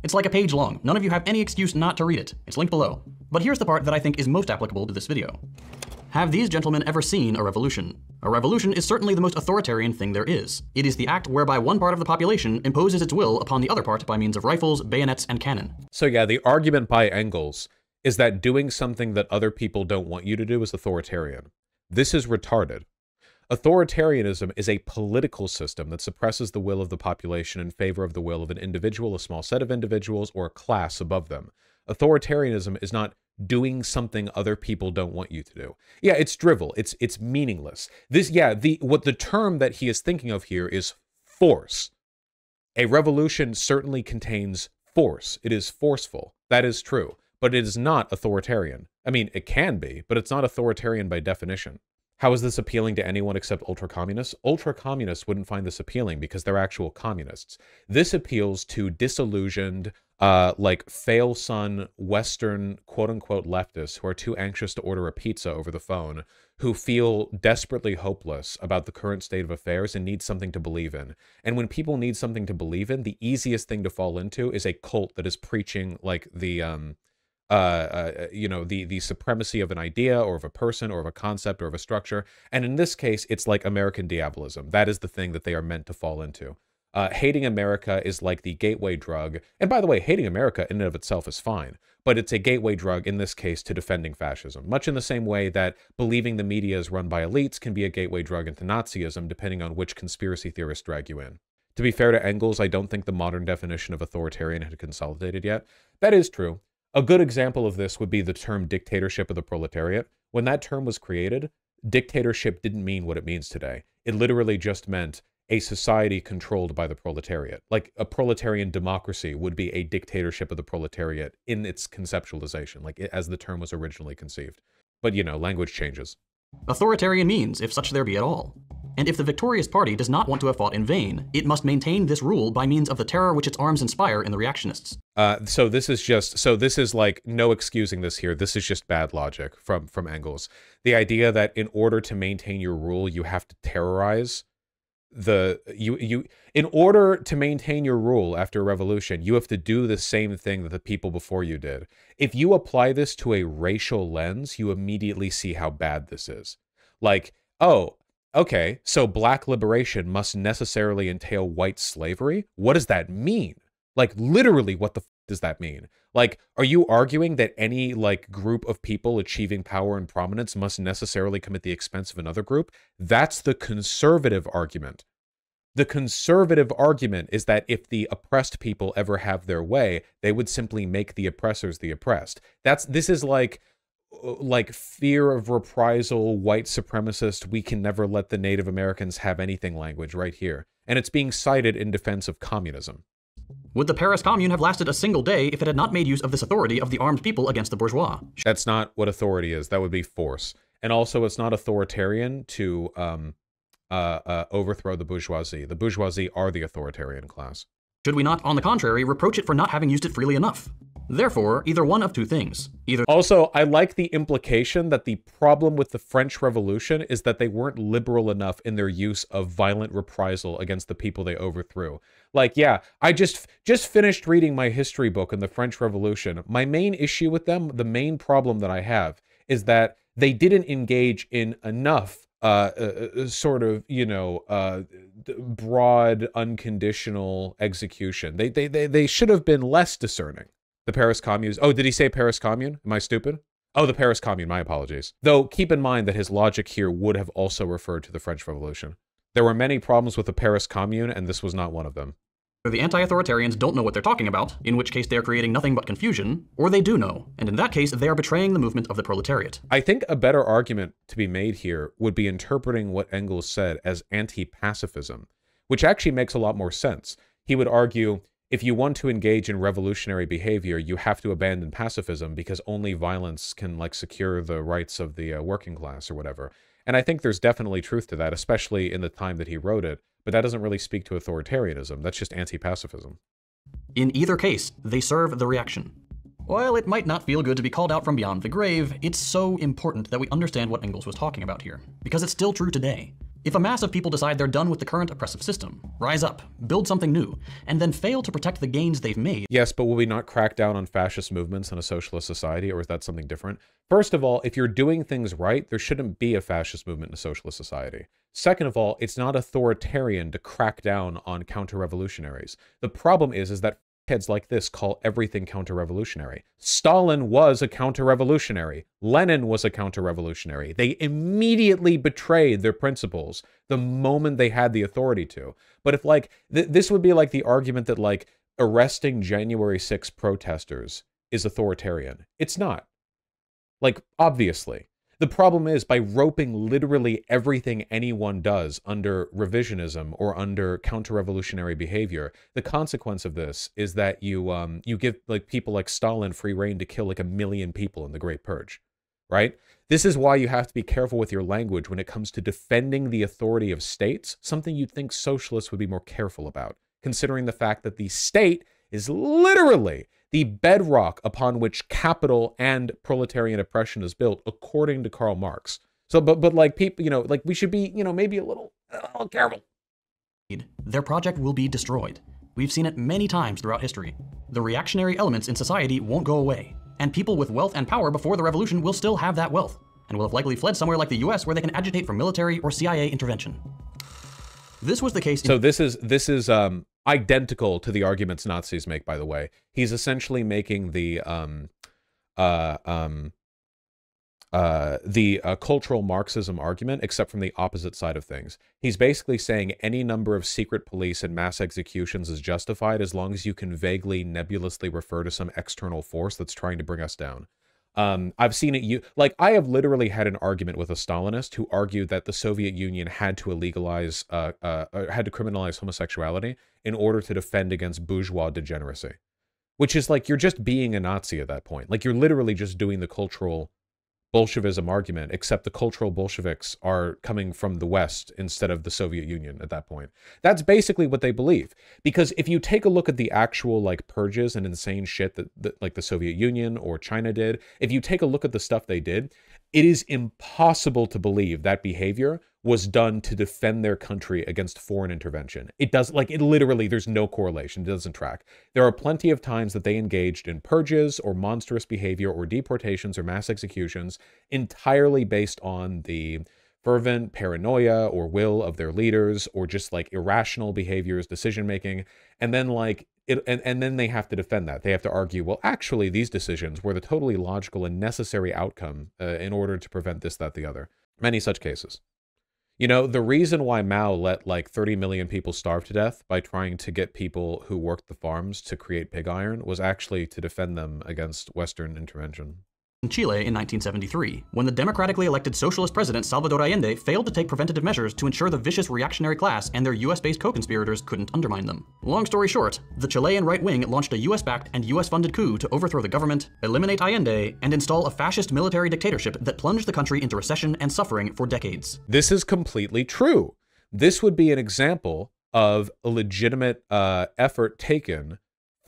It's like a page long. None of you have any excuse not to read it. It's linked below. But here's the part that I think is most applicable to this video. Have these gentlemen ever seen a revolution? A revolution is certainly the most authoritarian thing there is. It is the act whereby one part of the population imposes its will upon the other part by means of rifles, bayonets, and cannon. So yeah, the argument by Engels is that doing something that other people don't want you to do is authoritarian. This is retarded. Authoritarianism is a political system that suppresses the will of the population in favor of the will of an individual, a small set of individuals, or a class above them. Authoritarianism is not doing something other people don't want you to do. Yeah, it's drivel. It's it's meaningless. This, yeah, the what the term that he is thinking of here is force. A revolution certainly contains force. It is forceful. That is true. But it is not authoritarian. I mean, it can be, but it's not authoritarian by definition. How is this appealing to anyone except ultra-communists? Ultra-communists wouldn't find this appealing because they're actual communists. This appeals to disillusioned, uh, like, fail-son, Western, quote-unquote leftists who are too anxious to order a pizza over the phone, who feel desperately hopeless about the current state of affairs and need something to believe in. And when people need something to believe in, the easiest thing to fall into is a cult that is preaching, like, the, um... Uh, uh, you know, the, the supremacy of an idea or of a person or of a concept or of a structure. And in this case, it's like American diabolism. That is the thing that they are meant to fall into. Uh, hating America is like the gateway drug. And by the way, hating America in and of itself is fine, but it's a gateway drug in this case to defending fascism, much in the same way that believing the media is run by elites can be a gateway drug into Nazism, depending on which conspiracy theorists drag you in. To be fair to Engels, I don't think the modern definition of authoritarian had consolidated yet. That is true. A good example of this would be the term dictatorship of the proletariat. When that term was created, dictatorship didn't mean what it means today. It literally just meant a society controlled by the proletariat. Like, a proletarian democracy would be a dictatorship of the proletariat in its conceptualization, like as the term was originally conceived. But, you know, language changes. Authoritarian means, if such there be at all. And if the victorious party does not want to have fought in vain, it must maintain this rule by means of the terror which its arms inspire in the reactionists. Uh, so this is just, so this is like, no excusing this here. This is just bad logic from, from Engels. The idea that in order to maintain your rule, you have to terrorize the, you, you, in order to maintain your rule after a revolution, you have to do the same thing that the people before you did. If you apply this to a racial lens, you immediately see how bad this is. Like, oh, okay, so black liberation must necessarily entail white slavery? What does that mean? Like, literally, what the f does that mean? Like, are you arguing that any, like, group of people achieving power and prominence must necessarily come at the expense of another group? That's the conservative argument. The conservative argument is that if the oppressed people ever have their way, they would simply make the oppressors the oppressed. That's, this is like, like fear of reprisal, white supremacist, we can never let the Native Americans have anything language right here. And it's being cited in defense of communism. Would the Paris Commune have lasted a single day if it had not made use of this authority of the armed people against the bourgeois? That's not what authority is. That would be force. And also, it's not authoritarian to um, uh, uh, overthrow the bourgeoisie. The bourgeoisie are the authoritarian class. Should we not, on the contrary, reproach it for not having used it freely enough? Therefore, either one of two things. Either also, I like the implication that the problem with the French Revolution is that they weren't liberal enough in their use of violent reprisal against the people they overthrew. Like, yeah, I just just finished reading my history book on the French Revolution. My main issue with them, the main problem that I have, is that they didn't engage in enough Uh, uh, sort of, you know, uh, broad, unconditional execution. They, they, they, they should have been less discerning. The Paris Commune. Oh, did he say Paris Commune? Am I stupid? Oh, the Paris Commune. My apologies. Though keep in mind that his logic here would have also referred to the French Revolution. There were many problems with the Paris Commune, and this was not one of them. The anti-authoritarians don't know what they're talking about, in which case they're creating nothing but confusion, or they do know, and in that case, they are betraying the movement of the proletariat. I think a better argument to be made here would be interpreting what Engels said as anti-pacifism, which actually makes a lot more sense. He would argue, if you want to engage in revolutionary behavior, you have to abandon pacifism because only violence can, like, secure the rights of the uh, working class or whatever. And I think there's definitely truth to that, especially in the time that he wrote it. But that doesn't really speak to authoritarianism. That's just anti-pacifism. In either case, they serve the reaction. While it might not feel good to be called out from beyond the grave, it's so important that we understand what Engels was talking about here, because it's still true today. If a mass of people decide they're done with the current oppressive system, rise up, build something new, and then fail to protect the gains they've made. Yes, but will we not crack down on fascist movements in a socialist society, or is that something different? First of all, if you're doing things right, there shouldn't be a fascist movement in a socialist society. Second of all, it's not authoritarian to crack down on counter-revolutionaries. The problem is, is that heads like this call everything counter-revolutionary. Stalin was a counter-revolutionary. Lenin was a counter-revolutionary. They immediately betrayed their principles the moment they had the authority to. But if, like, th this would be like the argument that, like, arresting January sixth protesters is authoritarian. It's not. Like, obviously. The problem is, by roping literally everything anyone does under revisionism or under counter-revolutionary behavior, the consequence of this is that you um, you give, like, people like Stalin free rein to kill like a million people in the Great Purge, right? This is why you have to be careful with your language when it comes to defending the authority of states, something you'd think socialists would be more careful about, considering the fact that the state is literally the bedrock upon which capital and proletarian oppression is built, according to Karl Marx. So, but, but like people, you know, like we should be, you know, maybe a little, a little careful. Their project will be destroyed. We've seen it many times throughout history. The reactionary elements in society won't go away, and people with wealth and power before the revolution will still have that wealth, and will have likely fled somewhere like the U S where they can agitate for military or C I A intervention. This was the case. So this is, this is, um, identical to the arguments Nazis make, by the way. He's essentially making the um, uh, um, uh, the uh, cultural Marxism argument, except from the opposite side of things. He's basically saying any number of secret police and mass executions is justified as long as you can vaguely, nebulously refer to some external force that's trying to bring us down. Um, I've seen it, you like, I have literally had an argument with a Stalinist who argued that the Soviet Union had to illegalize, uh, uh, had to criminalize homosexuality in order to defend against bourgeois degeneracy, which is like, you're just being a Nazi at that point. Like, you're literally just doing the cultural Bolshevism argument, except the cultural Bolsheviks are coming from the West instead of the Soviet Union at that point. That's basically what they believe. Because if you take a look at the actual, like, purges and insane shit that, that like the Soviet Union or China did, if you take a look at the stuff they did, it is impossible to believe that behavior was done to defend their country against foreign intervention. It does, like, it literally, there's no correlation. It doesn't track. There are plenty of times that they engaged in purges or monstrous behavior or deportations or mass executions entirely based on the fervent paranoia or will of their leaders, or just, like, irrational behaviors, decision-making, and then, like, It, and, and then they have to defend that. They have to argue, well, actually, these decisions were the totally logical and necessary outcome uh, in order to prevent this, that, the other. Many such cases. You know, the reason why Mao let like thirty million people starve to death by trying to get people who worked the farms to create pig iron was actually to defend them against Western intervention. In Chile in nineteen seventy-three, when the democratically elected socialist president Salvador Allende failed to take preventative measures to ensure the vicious reactionary class and their U S-based co-conspirators couldn't undermine them. Long story short, the Chilean right wing launched a U S-backed and U S-funded coup to overthrow the government, eliminate Allende, and install a fascist military dictatorship that plunged the country into recession and suffering for decades. This is completely true. This would be an example of a legitimate uh, effort taken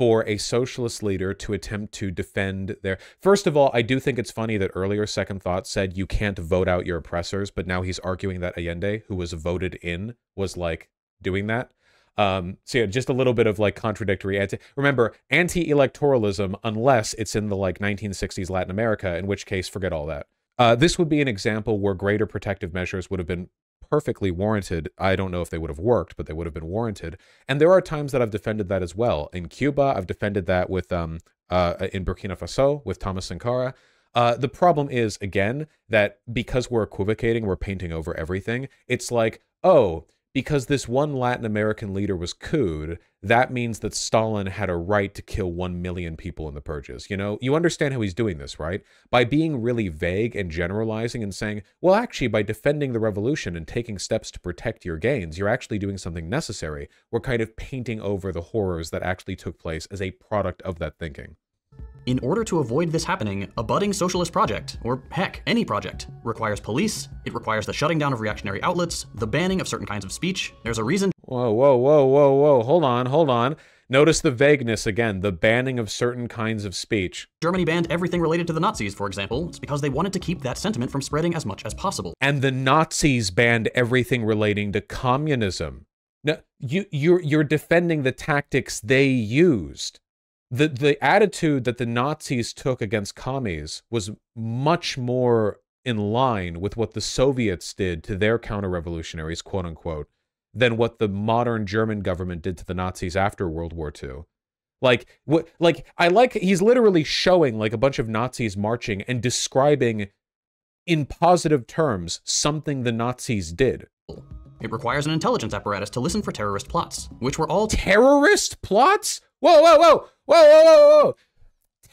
for a socialist leader to attempt to defend their... First of all, I do think it's funny that earlier Second Thought said you can't vote out your oppressors, but now he's arguing that Allende, who was voted in, was, like, doing that. Um, so, yeah, just a little bit of, like, contradictory... Anti Remember, anti-electoralism, unless it's in the, like, nineteen sixties Latin America, in which case, forget all that. Uh, this would be an example where greater protective measures would have been perfectly warranted. I don't know if they would have worked, but they would have been warranted. And there are times that I've defended that as well. In Cuba, I've defended that with, um, uh, in Burkina Faso, with Thomas Sankara. Uh, the problem is, again, that because we're equivocating, we're painting over everything. It's like, oh, because this one Latin American leader was couped, that means that Stalin had a right to kill one million people in the purges. You know, you understand how he's doing this, right? By being really vague and generalizing and saying, well, actually, by defending the revolution and taking steps to protect your gains, you're actually doing something necessary. We're kind of painting over the horrors that actually took place as a product of that thinking. In order to avoid this happening, a budding socialist project, or heck, any project, requires police, it requires the shutting down of reactionary outlets, the banning of certain kinds of speech, there's a reason— Whoa, whoa, whoa, whoa, whoa, hold on, hold on. Notice the vagueness again, the banning of certain kinds of speech. Germany banned everything related to the Nazis, for example. It's because they wanted to keep that sentiment from spreading as much as possible. And the Nazis banned everything relating to communism. No, you, you're, you're defending the tactics they used. The, the attitude that the Nazis took against commies was much more in line with what the Soviets did to their counter-revolutionaries, quote-unquote, than what the modern German government did to the Nazis after World War Two. Like, what, like, I like, he's literally showing, like, a bunch of Nazis marching and describing, in positive terms, something the Nazis did. It requires an intelligence apparatus to listen for terrorist plots, which were all— Terrorist plots? Whoa, whoa, whoa, whoa, whoa, whoa, whoa.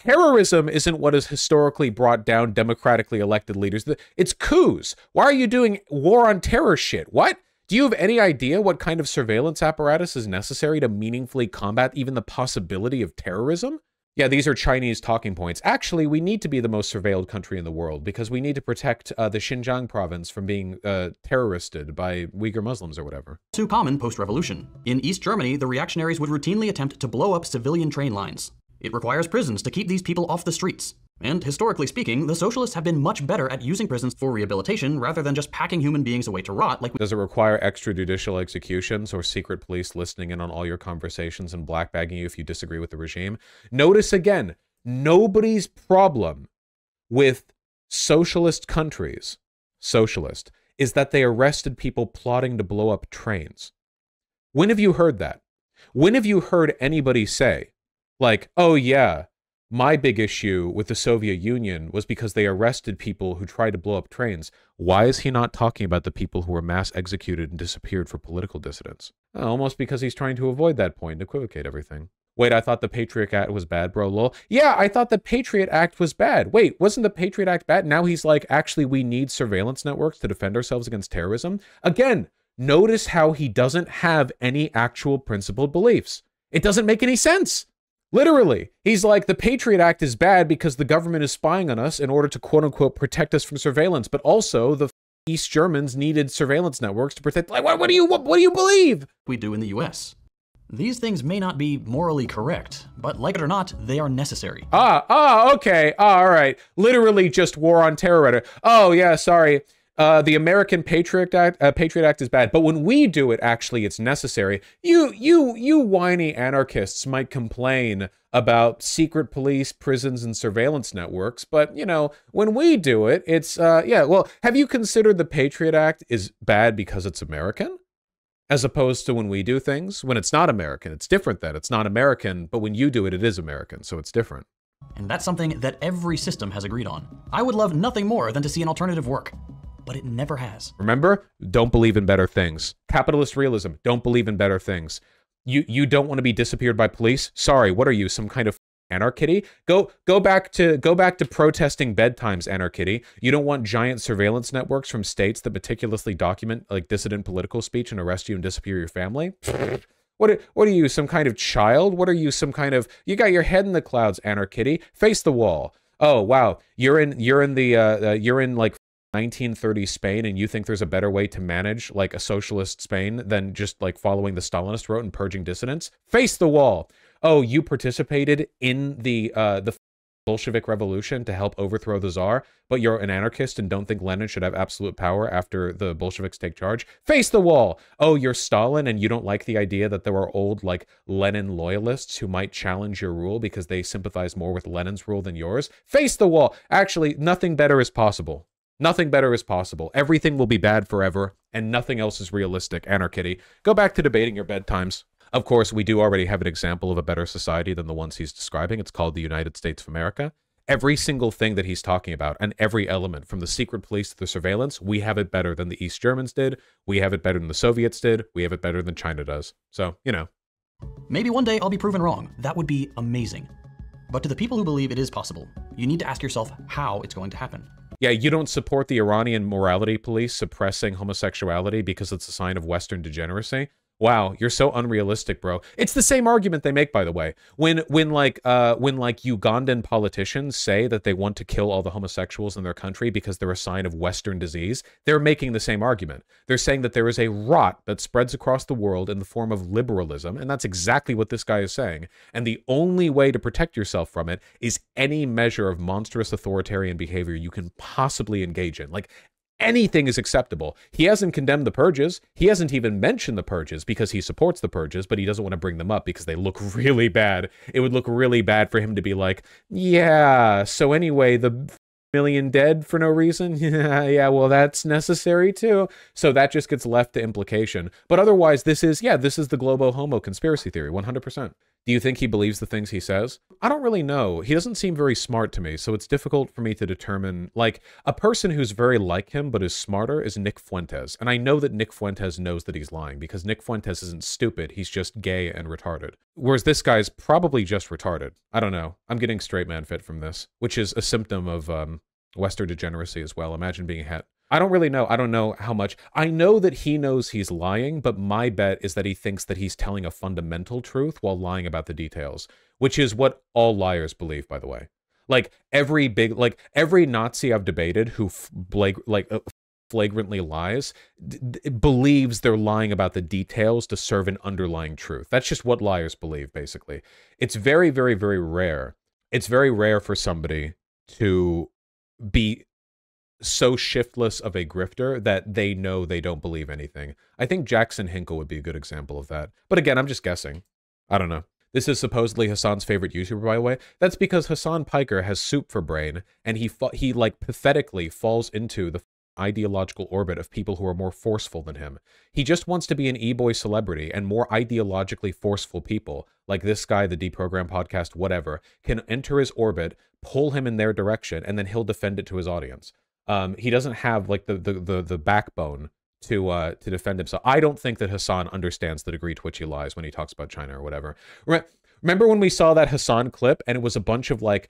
Terrorism isn't what has historically brought down democratically elected leaders. It's coups. Why are you doing war on terror shit? What? Do you have any idea what kind of surveillance apparatus is necessary to meaningfully combat even the possibility of terrorism? Yeah, these are Chinese talking points. Actually, we need to be the most surveilled country in the world because we need to protect uh, the Xinjiang province from being uh, terroristed by Uyghur Muslims or whatever. Too common post-revolution. In East Germany, the reactionaries would routinely attempt to blow up civilian train lines. It requires prisons to keep these people off the streets. And historically speaking, the socialists have been much better at using prisons for rehabilitation rather than just packing human beings away to rot like— Does it require extrajudicial executions or secret police listening in on all your conversations and blackbagging you if you disagree with the regime? Notice again, nobody's problem with socialist countries, socialist, is that they arrested people plotting to blow up trains. When have you heard that? When have you heard anybody say, like, oh yeah, my big issue with the Soviet Union was because they arrested people who tried to blow up trains. Why is he not talking about the people who were mass executed and disappeared for political dissidents? Almost because he's trying to avoid that point and equivocate everything. Wait, I thought the Patriot Act was bad, bro, lol. Yeah, I thought the Patriot Act was bad. Wait, wasn't the Patriot Act bad? Now he's like, actually, we need surveillance networks to defend ourselves against terrorism. Again, notice how he doesn't have any actual principled beliefs. It doesn't make any sense. Literally, he's like, the Patriot Act is bad because the government is spying on us in order to, quote unquote, protect us from surveillance. But also the East Germans needed surveillance networks to protect. Like, what, what do you what, what do you believe? We do in the U S. These things may not be morally correct, but like it or not, they are necessary. Ah, ah, OK. Ah, all right. Literally just war on terror rhetoric. Oh, yeah, sorry. Uh, the American Patriot Act, uh, Patriot Act is bad, but when we do it, actually, it's necessary. You, you, you whiny anarchists might complain about secret police, prisons, and surveillance networks, but, you know, when we do it, it's, uh, yeah, well, have you considered the Patriot Act is bad because it's American? As opposed to when we do things, when it's not American, it's different then. It's not American, but when you do it, it is American, so it's different. And that's something that every system has agreed on. I would love nothing more than to see an alternative work. But it never has. Remember, don't believe in better things. Capitalist realism, don't believe in better things. You you don't want to be disappeared by police? Sorry, what are you, some kind of anarchitty? Go go back to go back to protesting bedtimes, anarchitty. You don't want giant surveillance networks from states that meticulously document like dissident political speech and arrest you and disappear your family? What are, what are you, some kind of child? What are you, some kind of, you got your head in the clouds, anarchitty. Face the wall. Oh, wow. You're in you're in the uh, uh you're in like nineteen thirty Spain, and you think there's a better way to manage like a socialist Spain than just like following the Stalinist route and purging dissidents? Face the wall. oh, you participated in the uh, the Bolshevik Revolution to help overthrow the Tsar, but you're an anarchist and don't think Lenin should have absolute power after the Bolsheviks take charge? Face the wall! Oh, you're Stalin and you don't like the idea that there are old, like, Lenin loyalists who might challenge your rule because they sympathize more with Lenin's rule than yours? Face the wall! Actually, nothing better is possible. Nothing better is possible. Everything will be bad forever, and nothing else is realistic. Anarchitty. Go back to debating your bedtimes. Of course, we do already have an example of a better society than the ones he's describing. It's called the United States of America. Every single thing that he's talking about, and every element, from the secret police to the surveillance, we have it better than the East Germans did. We have it better than the Soviets did. We have it better than China does. So, you know. Maybe one day I'll be proven wrong. That would be amazing. But to the people who believe it is possible, you need to ask yourself how it's going to happen. Yeah, you don't support the Iranian morality police suppressing homosexuality because it's a sign of Western degeneracy. Wow, you're so unrealistic, bro. It's the same argument they make, by the way. When when like uh when like Ugandan politicians say that they want to kill all the homosexuals in their country because they're a sign of Western disease, they're making the same argument. They're saying that there is a rot that spreads across the world in the form of liberalism, and that's exactly what this guy is saying. And the only way to protect yourself from it is any measure of monstrous authoritarian behavior you can possibly engage in. Like, anything is acceptable. He hasn't condemned the purges. He hasn't even mentioned the purges because he supports the purges, but he doesn't want to bring them up because they look really bad. It would look really bad for him to be like, yeah, so anyway, the million dead for no reason? Yeah, yeah, well, that's necessary too. So that just gets left to implication. But otherwise, this is, yeah, this is the Globo Homo conspiracy theory, one hundred percent. Do you think he believes the things he says? I don't really know. He doesn't seem very smart to me, so it's difficult for me to determine. Like, a person who's very like him but is smarter is Nick Fuentes. And I know that Nick Fuentes knows that he's lying because Nick Fuentes isn't stupid. He's just gay and retarded. Whereas this guy's probably just retarded. I don't know. I'm getting straight man fit from this, which is a symptom of um, Western degeneracy as well. Imagine being het. I don't really know. I don't know how much. I know that he knows he's lying, but my bet is that he thinks that he's telling a fundamental truth while lying about the details, which is what all liars believe, by the way. Like, every big, like, every Nazi I've debated who flag, like, uh, flagrantly lies d d believes they're lying about the details to serve an underlying truth. That's just what liars believe, basically. It's very, very, very rare. It's very rare for somebody to be so shiftless of a grifter that they know they don't believe anything. I think Jackson Hinkle would be a good example of that. But again, I'm just guessing. I don't know. This is supposedly Hasan's favorite YouTuber, by the way. That's because Hasan Piker has soup for brain, and he, he like, pathetically falls into the ideological orbit of people who are more forceful than him. He just wants to be an e-boy celebrity, and more ideologically forceful people, like this guy, the Deprogram Podcast, whatever, can enter his orbit, pull him in their direction, and then he'll defend it to his audience. Um, he doesn't have, like, the the the, the backbone to uh, to defend himself. I don't think that Hasan understands the degree to which he lies when he talks about China or whatever. Re Remember when we saw that Hasan clip and it was a bunch of, like,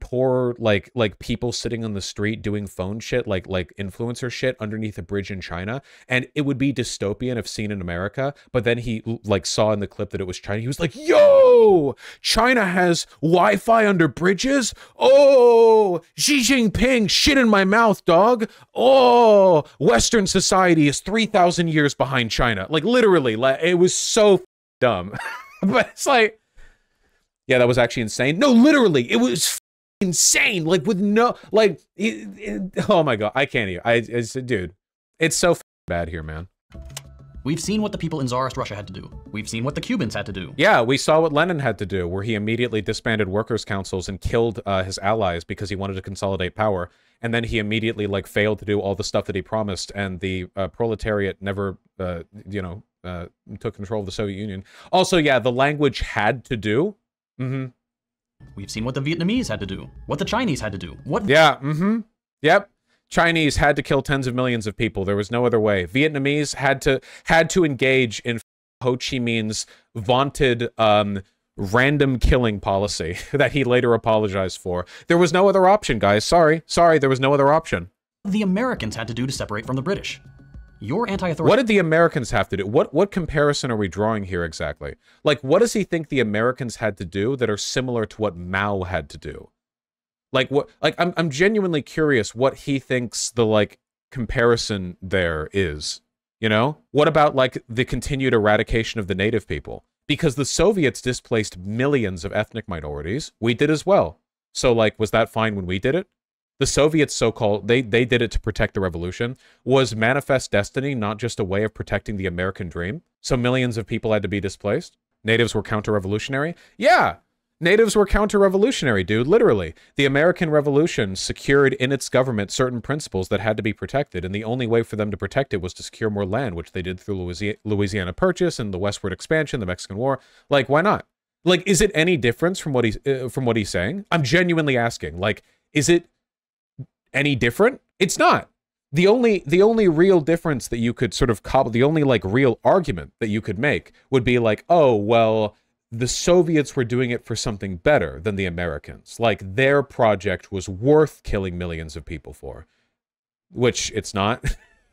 poor, like, like people sitting on the street doing phone shit, like, like influencer shit underneath a bridge in China? And it would be dystopian if seen in America, but then he, like, saw in the clip that it was China. He was like, yo, China has Wi-Fi under bridges? Oh, Xi Jinping, shit in my mouth, dog. Oh, Western society is three thousand years behind China. Like, literally, like, it was so dumb. But it's like, yeah, that was actually insane. No, literally, it was insane, like, with no, like, it, it, oh my god, I can't even. I, it's, dude, it's so f bad here, man. We've seen what the people in Tsarist Russia had to do. We've seen what the Cubans had to do. Yeah, we saw what Lenin had to do, where he immediately disbanded workers' councils and killed uh, his allies because he wanted to consolidate power. And then he immediately, like, failed to do all the stuff that he promised, and the uh, proletariat never, uh, you know, uh, took control of the Soviet Union. Also, yeah, the language had to do. Mm-hmm. We've seen what the Vietnamese had to do, what the Chinese had to do, what... Yeah, mm-hmm. Yep. Chinese had to kill tens of millions of people. There was no other way. Vietnamese had to had to engage in Ho Chi Minh's vaunted um, random killing policy that he later apologized for. There was no other option, guys. Sorry. Sorry, there was no other option. The Americans had to do to separate from the British. Your anti-authority. What did the Americans have to do? What what comparison are we drawing here exactly? Like, what does he think the Americans had to do that are similar to what Mao had to do? Like, what? Like, I'm I'm genuinely curious what he thinks the, like, comparison there is. You know, what about, like, the continued eradication of the native people? because the Soviets displaced millions of ethnic minorities. We did as well. So, like, was that fine when we did it? The Soviets, so-called, they, they did it to protect the revolution. Was Manifest Destiny not just a way of protecting the American dream? So millions of people had to be displaced? Natives were counter-revolutionary? Yeah! Natives were counter-revolutionary, dude, literally. The American Revolution secured in its government certain principles that had to be protected, and the only way for them to protect it was to secure more land, which they did through Louisiana Purchase and the westward expansion, the Mexican War. Like, why not? Like, is it any difference from what he's, uh, from what he's saying? I'm genuinely asking, like, is it any different? It's not. The only the only real difference that you could sort of cobble, the only like real argument that you could make would be like, oh, well, the Soviets were doing it for something better than the Americans. Like, their project was worth killing millions of people for, which it's not.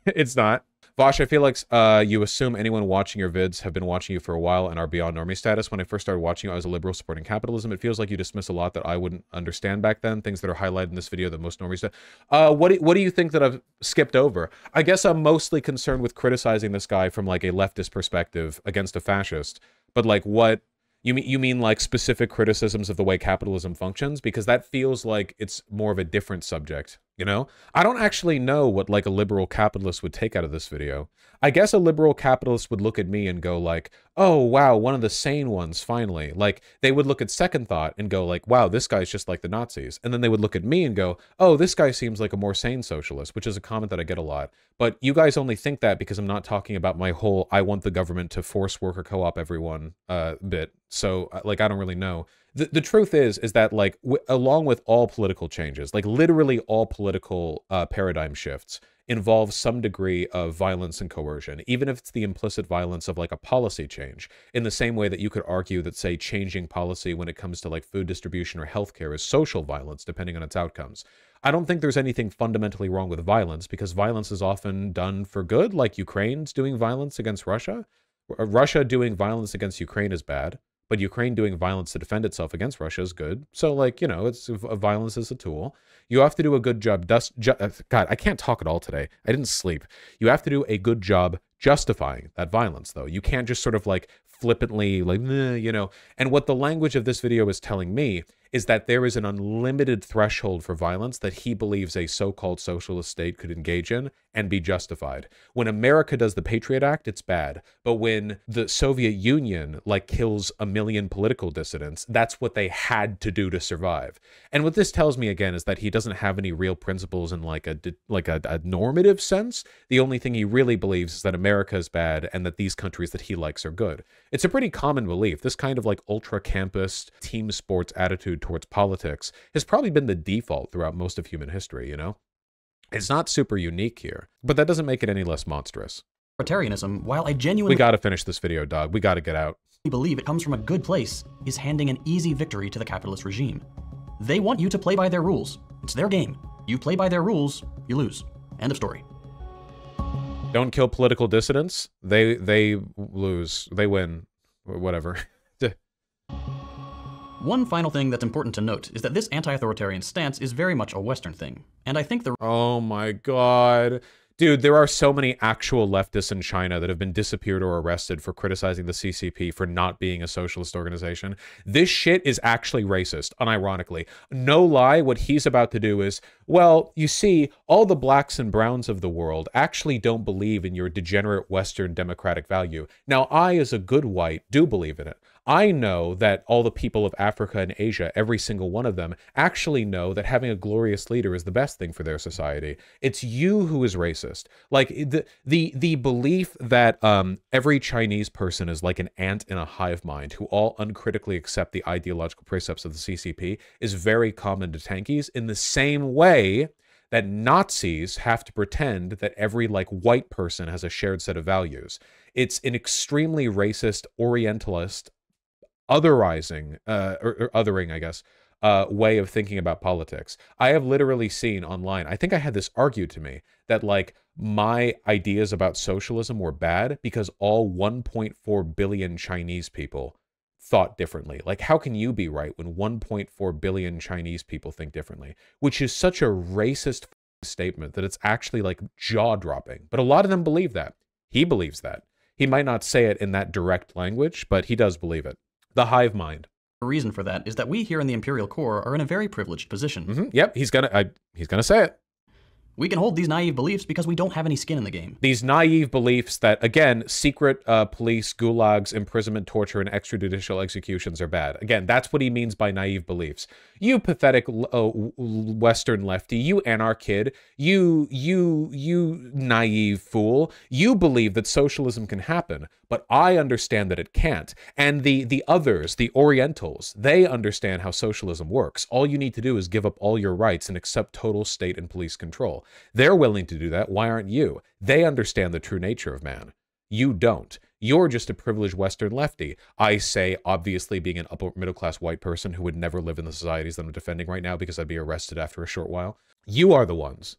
It's not. Vaush, I feel like uh, you assume anyone watching your vids have been watching you for a while and are beyond normie status. When I first started watching you, I was a liberal supporting capitalism. It feels like you dismiss a lot that I wouldn't understand back then, things that are highlighted in this video that most normies do. Uh, what, do what do you think that I've skipped over? I guess I'm mostly concerned with criticizing this guy from like a leftist perspective against a fascist. But like what, you mean, you mean like specific criticisms of the way capitalism functions? Because that feels like it's more of a different subject. You know, I don't actually know what like a liberal capitalist would take out of this video. I guess a liberal capitalist would look at me and go like, oh, wow, one of the sane ones, finally. Like, they would look at Second Thought and go like, wow, this guy's just like the Nazis. And then they would look at me and go, oh, this guy seems like a more sane socialist, which is a comment that I get a lot. But you guys only think that because I'm not talking about my whole I want the government to force worker co-op everyone uh, bit. So like, I don't really know. The, the truth is, is that like, w along with all political changes, like literally all political uh, paradigm shifts involve some degree of violence and coercion, even if it's the implicit violence of like a policy change, in the same way that you could argue that, say, changing policy when it comes to like food distribution or healthcare is social violence, depending on its outcomes. I don't think there's anything fundamentally wrong with violence, because violence is often done for good, like Ukraine's doing violence against Russia. Russia doing violence against Ukraine is bad. But Ukraine doing violence to defend itself against Russia is good. So, like, you know, it's uh, violence is a tool. You have to do a good job. Dust, ju uh, God, I can't talk at all today. I didn't sleep. You have to do a good job justifying that violence, though. You can't just sort of, like, flippantly, like, nah, you know. And what the language of this video is telling me is that there is an unlimited threshold for violence that he believes a so-called socialist state could engage in and be justified. When America does the Patriot Act, it's bad. But when the Soviet Union, like, kills a million political dissidents, that's what they had to do to survive. And what this tells me, again, is that he doesn't have any real principles in, like, a, like a, a normative sense. The only thing he really believes is that America is bad and that these countries that he likes are good. It's a pretty common belief. This kind of, like, ultra-campus, team sports attitude towards politics has probably been the default throughout most of human history, you know? It's not super unique here, but that doesn't make it any less monstrous. Authoritarianism, while I genuinely- We gotta finish this video, dog. We gotta get out. We believe it comes from a good place, is handing an easy victory to the capitalist regime. They want you to play by their rules. It's their game. You play by their rules, you lose. End of story. Don't kill political dissidents. They, they lose. They win. Whatever. One final thing that's important to note is that this anti-authoritarian stance is very much a Western thing, and I think the- Oh my god. Dude, there are so many actual leftists in China that have been disappeared or arrested for criticizing the C C P for not being a socialist organization. This shit is actually racist, unironically. No lie, what he's about to do is, well, you see, all the blacks and browns of the world actually don't believe in your degenerate Western democratic value. Now, I, as a good white, do believe in it. I know that all the people of Africa and Asia, every single one of them, actually know that having a glorious leader is the best thing for their society. It's you who is racist. Like, the the, the belief that um, every Chinese person is like an ant in a hive mind who all uncritically accept the ideological precepts of the C C P is very common to tankies, in the same way that Nazis have to pretend that every, like, white person has a shared set of values. It's an extremely racist, orientalist, otherizing, uh, or, or othering, I guess, uh, way of thinking about politics. I have literally seen online, I think I had this argued to me, that like my ideas about socialism were bad because all one point four billion Chinese people thought differently. Like, how can you be right when one point four billion Chinese people think differently? Which is such a racist statement that it's actually like jaw-dropping. But a lot of them believe that. He believes that. He might not say it in that direct language, but he does believe it. The hive mind. The reason for that is that we here in the Imperial Corps are in a very privileged position. Mm-hmm. Yep, he's gonna, I, he's gonna say it. We can hold these naive beliefs because we don't have any skin in the game. These naive beliefs that, again, secret uh, police, gulags, imprisonment, torture, and extrajudicial executions are bad. Again, that's what he means by naive beliefs. You pathetic uh, Western lefty, you anarchid, you, you, you naive fool, you believe that socialism can happen, but I understand that it can't. And the, the others, the Orientals, they understand how socialism works. All you need to do is give up all your rights and accept total state and police control. They're willing to do that. Why aren't you? They understand the true nature of man. You don't. You're just a privileged Western lefty. I say, obviously, being an upper middle-class white person who would never live in the societies that I'm defending right now because I'd be arrested after a short while. You are the ones.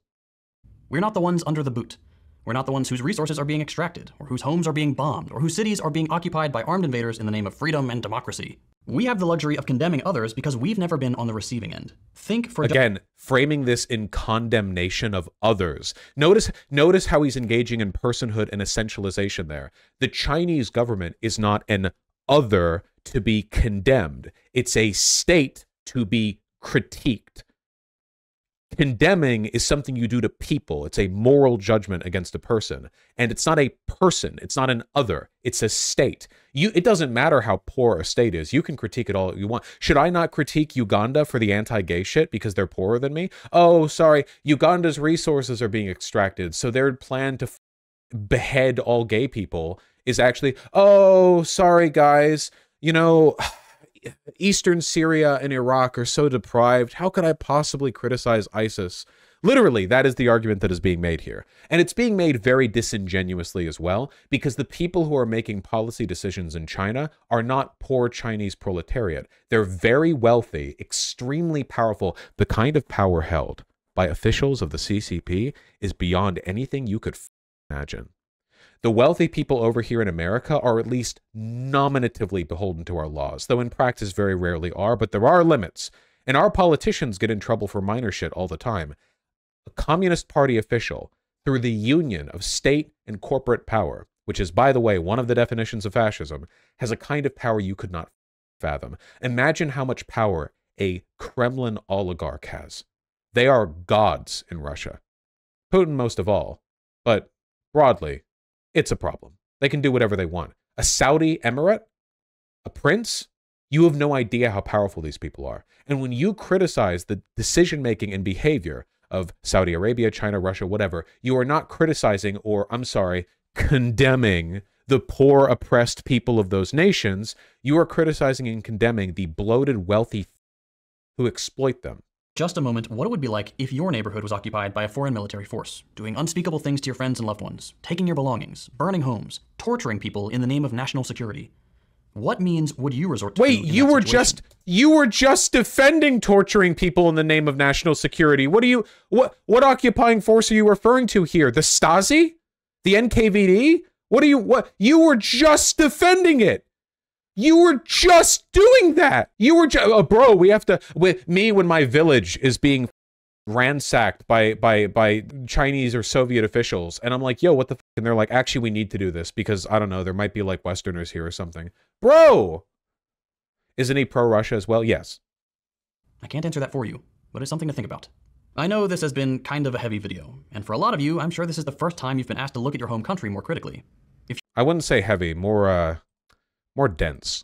We're not the ones under the boot. We're not the ones whose resources are being extracted, or whose homes are being bombed, or whose cities are being occupied by armed invaders in the name of freedom and democracy. We have the luxury of condemning others because we've never been on the receiving end. Think for again, framing this in condemnation of others. Notice, notice how he's engaging in personhood and essentialization there. The Chinese government is not an other to be condemned. It's a state to be critiqued. Condemning is something you do to people. It's a moral judgment against a person. And it's not a person. It's not an other. It's a state. You, it doesn't matter how poor a state is. You can critique it all you want. Should I not critique Uganda for the anti-gay shit because they're poorer than me? Oh, sorry. Uganda's resources are being extracted. So their plan to f behead all gay people is actually, oh, sorry, guys. You know... Eastern Syria and Iraq are so deprived. How could I possibly criticize ISIS? Literally, that is the argument that is being made here. And it's being made very disingenuously as well, because the people who are making policy decisions in China are not poor Chinese proletariat. They're very wealthy, extremely powerful. The kind of power held by officials of the C C P is beyond anything you could f- imagine. The wealthy people over here in America are at least nominatively beholden to our laws, though in practice very rarely are, but there are limits. And our politicians get in trouble for minor shit all the time. A Communist Party official, through the union of state and corporate power, which is, by the way, one of the definitions of fascism, has a kind of power you could not fathom. Imagine how much power a Kremlin oligarch has. They are gods in Russia. Putin most of all, but broadly, it's a problem. They can do whatever they want. A Saudi emirate? A prince? You have no idea how powerful these people are. And when you criticize the decision-making and behavior of Saudi Arabia, China, Russia, whatever, you are not criticizing or, I'm sorry, condemning the poor, oppressed people of those nations. You are criticizing and condemning the bloated, wealthy who exploit them. Just a moment, what it would be like if your neighborhood was occupied by a foreign military force, doing unspeakable things to your friends and loved ones, taking your belongings, burning homes, torturing people in the name of national security. What means would you resort to? Wait, you were just you were just defending torturing people in the name of national security. What do you what what occupying force are you referring to here? The Stasi? The N K V D? What do you what you were just defending it? You were just doing that. You were just, oh, bro, we have to, with me when my village is being ransacked by, by, by Chinese or Soviet officials. And I'm like, yo, what the fuck? And they're like, actually, we need to do this because I don't know, there might be like Westerners here or something. Bro, isn't he pro-Russia as well? Yes. I can't answer that for you, but it's something to think about. I know this has been kind of a heavy video. And for a lot of you, I'm sure this is the first time you've been asked to look at your home country more critically. If I wouldn't say heavy, more, uh, more dense.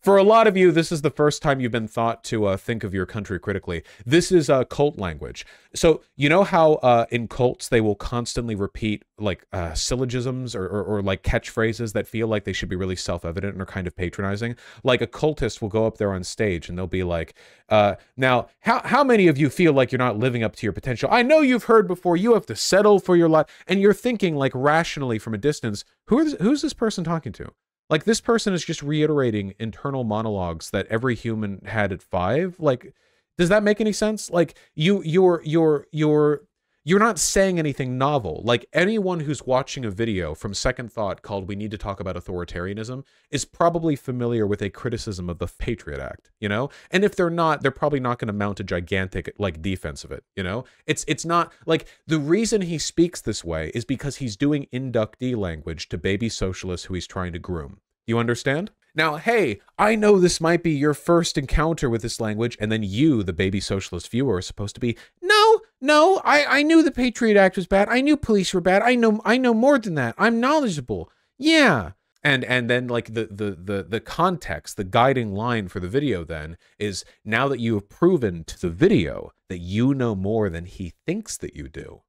For a lot of you, this is the first time you've been thought to uh, think of your country critically. This is uh, cult language. So you know how uh, in cults they will constantly repeat like uh, syllogisms or, or, or like catchphrases that feel like they should be really self-evident and are kind of patronizing? Like a cultist will go up there on stage and they'll be like, uh, now, how, how many of you feel like you're not living up to your potential? I know you've heard before, you have to settle for your life. And you're thinking like rationally from a distance, who is, who's this person talking to? Like, this person is just reiterating internal monologues that every human had at five. Like, does that make any sense? Like, you, you're, you're, you're, You're not saying anything novel. Like, anyone who's watching a video from Second Thought called We Need to Talk About Authoritarianism is probably familiar with a criticism of the Patriot Act, you know? And if they're not, they're probably not going to mount a gigantic, like, defense of it, you know? It's, it's not, like, the reason he speaks this way is because he's doing inductee language to baby socialists who he's trying to groom. You understand? Now, hey, I know this might be your first encounter with this language, and then you, the baby socialist viewer, are supposed to be, no, no, I, I knew the Patriot Act was bad. I knew police were bad. I know I know more than that. I'm knowledgeable. Yeah. And and then, like, the, the, the, the context, the guiding line for the video then is, now that you have proven to the video that you know more than he thinks that you do,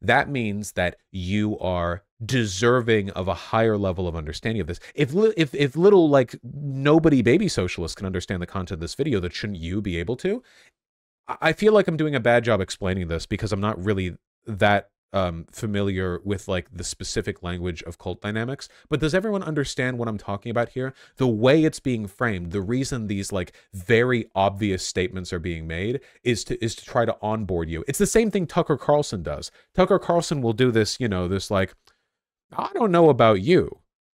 that means that you are deserving of a higher level of understanding of this. If li if if little, like, nobody baby socialists can understand the content of this video, that shouldn't you be able to? I feel like I'm doing a bad job explaining this because I'm not really that um, familiar with, like, the specific language of cult dynamics. But does everyone understand what I'm talking about here? The way it's being framed, the reason these, like, very obvious statements are being made is to is to try to onboard you. It's the same thing Tucker Carlson does. Tucker Carlson will do this, you know, this, like, I don't know about you,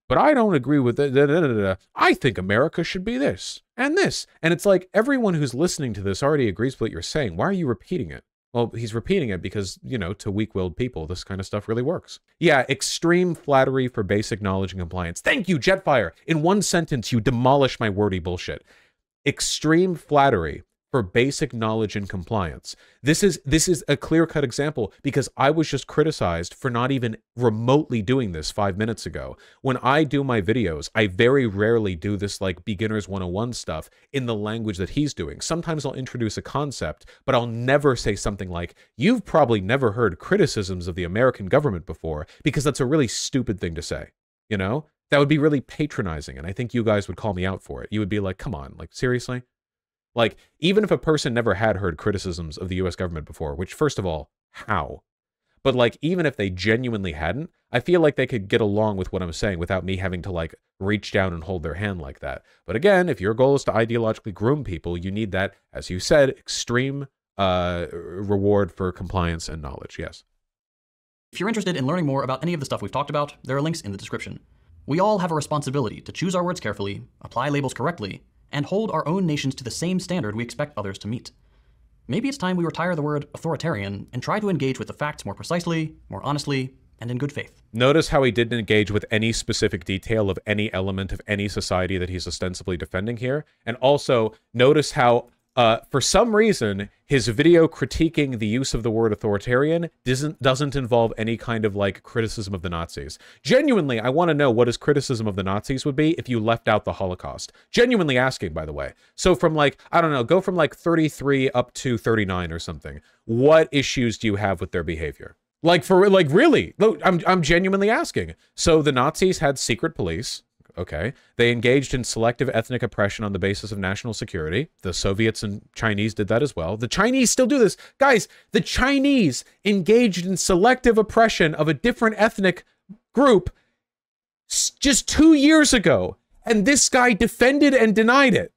but I don't agree with it. I think America should be this and this. And it's like, everyone who's listening to this already agrees with what you're saying. Why are you repeating it? Well, he's repeating it because, you know, to weak-willed people, this kind of stuff really works. Yeah, extreme flattery for basic knowledge and compliance. Thank you, Jetfire. In one sentence, you demolish my wordy bullshit. Extreme flattery for basic knowledge and compliance. This is this is a clear-cut example, because I was just criticized for not even remotely doing this five minutes ago. When I do my videos, I very rarely do this, like, beginners one oh one stuff in the language that he's doing. Sometimes I'll introduce a concept, but I'll never say something like, you've probably never heard criticisms of the American government before, because that's a really stupid thing to say, you know? That would be really patronizing, and I think you guys would call me out for it. You would be like, come on, like, seriously? Like, even if a person never had heard criticisms of the U S government before, which, first of all, how? But, like, even if they genuinely hadn't, I feel like they could get along with what I'm saying without me having to, like, reach down and hold their hand like that. But again, if your goal is to ideologically groom people, you need that, as you said, extreme uh, reward for compliance and knowledge, yes. If you're interested in learning more about any of the stuff we've talked about, there are links in the description. We all have a responsibility to choose our words carefully, apply labels correctly, and hold our own nations to the same standard we expect others to meet. Maybe it's time we retire the word authoritarian and try to engage with the facts more precisely, more honestly, and in good faith. Notice how he didn't engage with any specific detail of any element of any society that he's ostensibly defending here. And also, notice how, uh, for some reason, his video critiquing the use of the word authoritarian doesn't, doesn't involve any kind of, like, criticism of the Nazis. Genuinely, I want to know what his criticism of the Nazis would be if you left out the Holocaust. Genuinely asking, by the way. So from, like, I don't know, go from, like, thirty-three up to thirty-nine or something. What issues do you have with their behavior? Like, for, like, really? Look, I'm, I'm genuinely asking. So the Nazis had secret police. Okay. They engaged in selective ethnic oppression on the basis of national security. The Soviets and Chinese did that as well. The Chinese still do this. Guys, the Chinese engaged in selective oppression of a different ethnic group just two years ago. And this guy defended and denied it.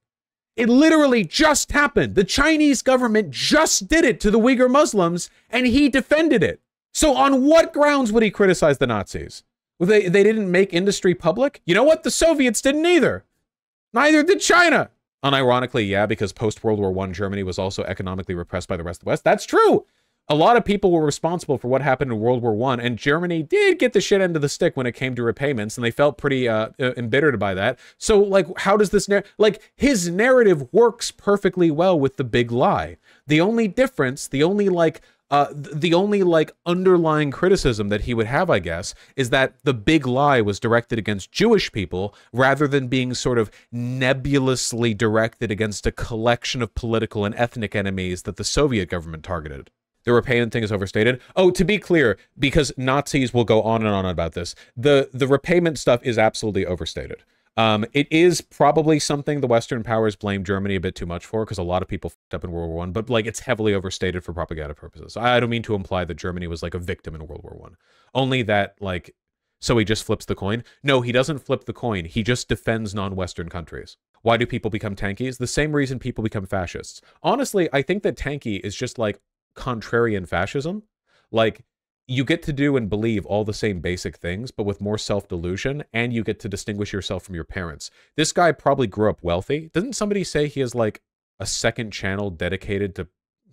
It literally just happened. The Chinese government just did it to the Uyghur Muslims, and he defended it. So on what grounds would he criticize the Nazis? They, they didn't make industry public? You know what? The Soviets didn't either. Neither did China. Unironically, yeah, because post-World War One Germany was also economically repressed by the rest of the West. That's true. A lot of people were responsible for what happened in World War One, and Germany did get the shit end of the stick when it came to repayments, and they felt pretty uh, embittered by that. So, like, how does this... Nar like, his narrative works perfectly well with the big lie. The only difference, the only, like... Uh, the only, like, underlying criticism that he would have, I guess, is that the big lie was directed against Jewish people rather than being sort of nebulously directed against a collection of political and ethnic enemies that the Soviet government targeted. The repayment thing is overstated. Oh, to be clear, because Nazis will go on and on about this, the, the repayment stuff is absolutely overstated. Um, it is probably something the Western powers blame Germany a bit too much for, because a lot of people fucked up in World War One, but, like, it's heavily overstated for propaganda purposes. I don't mean to imply that Germany was, like, a victim in World War One. Only that, like, so he just flips the coin? No, he doesn't flip the coin. He just defends non-Western countries. Why do people become tankies? The same reason people become fascists. Honestly, I think that tanky is just, like, contrarian fascism. Like, you get to do and believe all the same basic things, but with more self-delusion, and you get to distinguish yourself from your parents. This guy probably grew up wealthy. Doesn't somebody say he has, like, a second channel dedicated to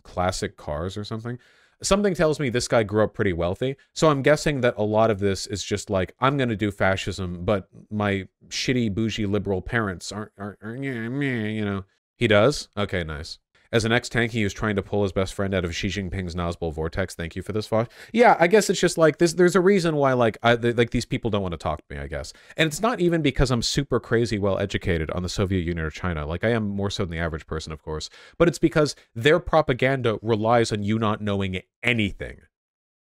classic cars or something? Something tells me this guy grew up pretty wealthy, so I'm guessing that a lot of this is just like, I'm going to do fascism, but my shitty, bougie, liberal parents aren't, aren't, aren't, you know. He does? Okay, nice. As an ex-tank, he was trying to pull his best friend out of Xi Jinping's nozzle vortex. Thank you for this, Vaush. Yeah, I guess it's just like, this, there's a reason why like I, th like these people don't want to talk to me, I guess. And it's not even because I'm super crazy well-educated on the Soviet Union or China. Like, I am more so than the average person, of course. But it's because their propaganda relies on you not knowing anything,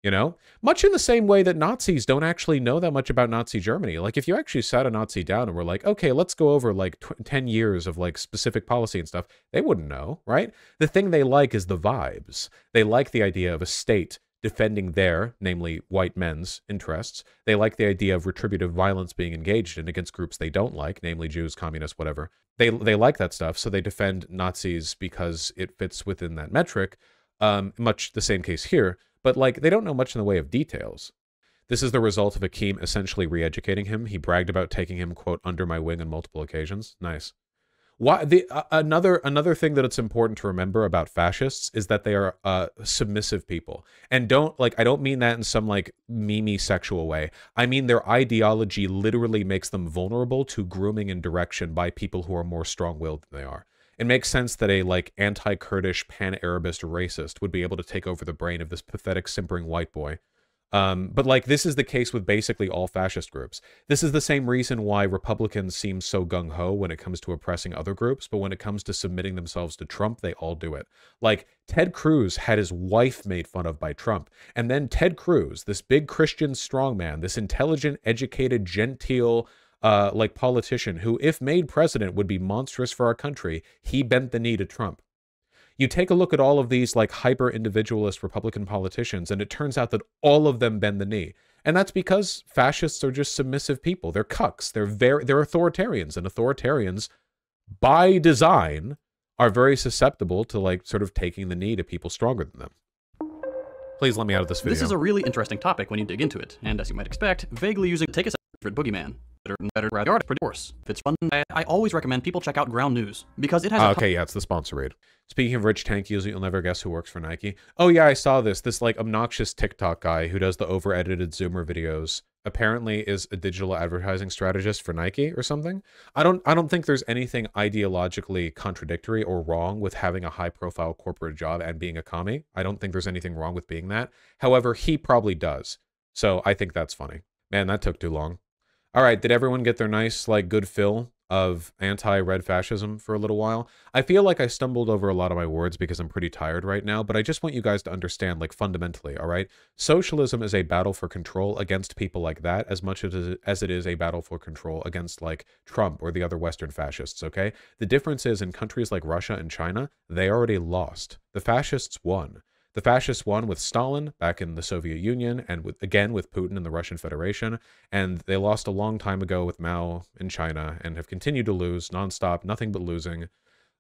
you know? Much in the same way that Nazis don't actually know that much about Nazi Germany. Like, if you actually sat a Nazi down and were like, okay, let's go over like ten years of like specific policy and stuff, they wouldn't know, right? The thing they like is the vibes. They like the idea of a state defending their, namely white men's, interests. They like the idea of retributive violence being engaged in against groups they don't like, namely Jews, communists, whatever. They, they like that stuff, so they defend Nazis because it fits within that metric. Um, much the same case here. But, like, they don't know much in the way of details. This is the result of Akeem essentially re-educating him. He bragged about taking him, quote, under my wing on multiple occasions. Nice. Why, the, uh, another, another thing that it's important to remember about fascists is that they are uh, submissive people. And don't, like, I don't mean that in some, like, meme-y sexual way. I mean their ideology literally makes them vulnerable to grooming and direction by people who are more strong-willed than they are. It makes sense that a, like, anti-Kurdish, pan-Arabist racist would be able to take over the brain of this pathetic, simpering white boy. Um, but, like, this is the case with basically all fascist groups. This is the same reason why Republicans seem so gung-ho when it comes to oppressing other groups, but when it comes to submitting themselves to Trump, they all do it. Like, Ted Cruz had his wife made fun of by Trump. And then Ted Cruz, this big Christian strongman, this intelligent, educated, genteel, Uh, like politician who, if made president, would be monstrous for our country, he bent the knee to Trump. You take a look at all of these like hyper-individualist Republican politicians, and it turns out that all of them bend the knee. And that's because fascists are just submissive people. They're cucks. They're very, they're authoritarians, and authoritarians, by design, are very susceptible to like sort of taking the knee to people stronger than them. Please let me out of this video. This is a really interesting topic when you dig into it, and as you might expect, vaguely using take a secret boogeyman. Better rather pretty worse. If it's fun, I, I always recommend people check out Ground News because it has. Uh, okay, yeah, it's the sponsor read. Speaking of rich tank users, you'll never guess who works for Nike. Oh yeah, I saw this. This like obnoxious TikTok guy who does the over-edited Zoomer videos apparently is a digital advertising strategist for Nike or something. I don't. I don't think there's anything ideologically contradictory or wrong with having a high-profile corporate job and being a commie. I don't think there's anything wrong with being that. However, he probably does. So I think that's funny. Man, that took too long. All right, did everyone get their nice, like, good fill of anti-red fascism for a little while? I feel like I stumbled over a lot of my words because I'm pretty tired right now, but I just want you guys to understand, like, fundamentally, all right? Socialism is a battle for control against people like that as much as it is a battle for control against, like, Trump or the other Western fascists, okay? The difference is in countries like Russia and China, they already lost. The fascists won. The fascists won with Stalin back in the Soviet Union and with, again with Putin and the Russian Federation, and they lost a long time ago with Mao in China and have continued to lose nonstop, nothing but losing.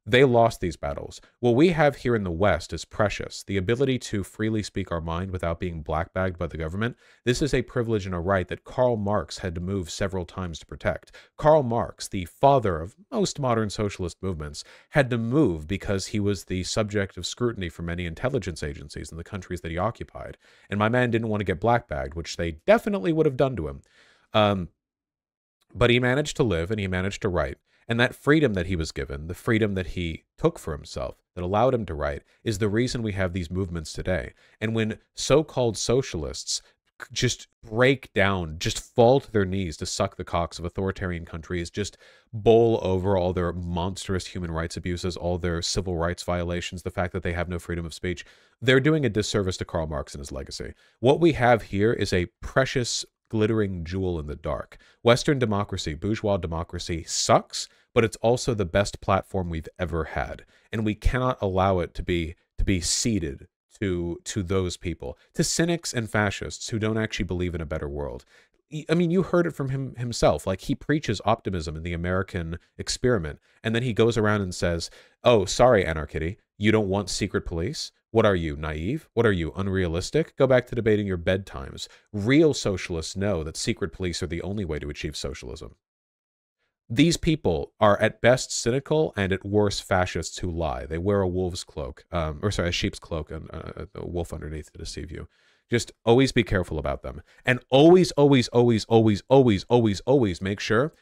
They lost these battles. What we have here in the West is precious, the ability to freely speak our mind without being blackbagged by the government. This is a privilege and a right that Karl Marx had to move several times to protect. Karl Marx, the father of most modern socialist movements, had to move because he was the subject of scrutiny from many intelligence agencies in the countries that he occupied. And my man didn't want to get blackbagged, which they definitely would have done to him. Um, but he managed to live and he managed to write. And that freedom that he was given, the freedom that he took for himself, that allowed him to write, is the reason we have these movements today. And when so-called socialists just break down, just fall to their knees to suck the cocks of authoritarian countries, just bowl over all their monstrous human rights abuses, all their civil rights violations, the fact that they have no freedom of speech, they're doing a disservice to Karl Marx and his legacy. What we have here is a precious, glittering jewel in the dark. Western democracy, bourgeois democracy sucks, but it's also the best platform we've ever had. And we cannot allow it to be to be ceded to to those people, to cynics and fascists who don't actually believe in a better world. I mean, you heard it from him himself. Like, he preaches optimism in the American experiment, and then he goes around and says, oh, sorry, anarchitty, you don't want secret police? What are you, naive? What are you, unrealistic? Go back to debating your bedtimes. Real socialists know that secret police are the only way to achieve socialism. These people are at best cynical and at worst fascists who lie. They wear a wolf's cloak, um, or sorry, a sheep's cloak and uh, a wolf underneath to deceive you. Just always be careful about them. And always, always, always, always, always, always, always make sure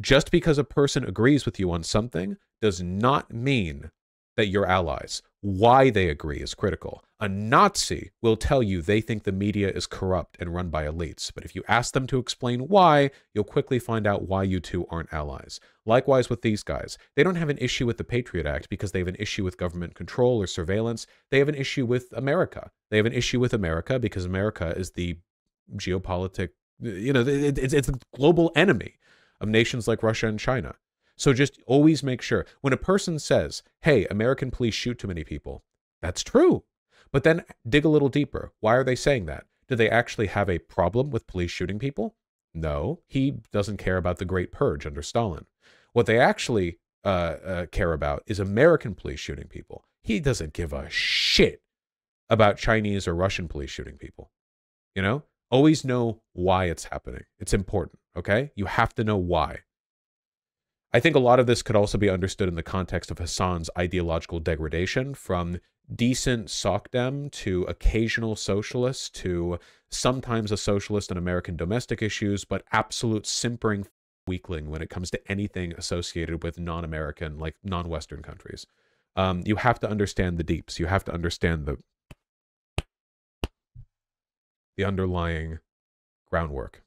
just because a person agrees with you on something does not mean that you're allies. Why they agree is critical. A Nazi will tell you they think the media is corrupt and run by elites, but if you ask them to explain why, you'll quickly find out why you two aren't allies. Likewise with these guys. They don't have an issue with the Patriot Act because they have an issue with government control or surveillance. They have an issue with America. They have an issue with America because America is the geopolitic, you know, it's, it's the global enemy of nations like Russia and China. So just always make sure when a person says, hey, American police shoot too many people, that's true. But then dig a little deeper. Why are they saying that? Do they actually have a problem with police shooting people? No, he doesn't care about the Great Purge under Stalin. What they actually uh, uh, care about is American police shooting people. He doesn't give a shit about Chinese or Russian police shooting people. You know, always know why it's happening. It's important. Okay. You have to know why. I think a lot of this could also be understood in the context of Hasan's ideological degradation from decent soc-dem to occasional socialist to sometimes a socialist in American domestic issues, but absolute simpering weakling when it comes to anything associated with non-American, like non-Western countries. Um, you have to understand the deeps. You have to understand the, the underlying groundwork.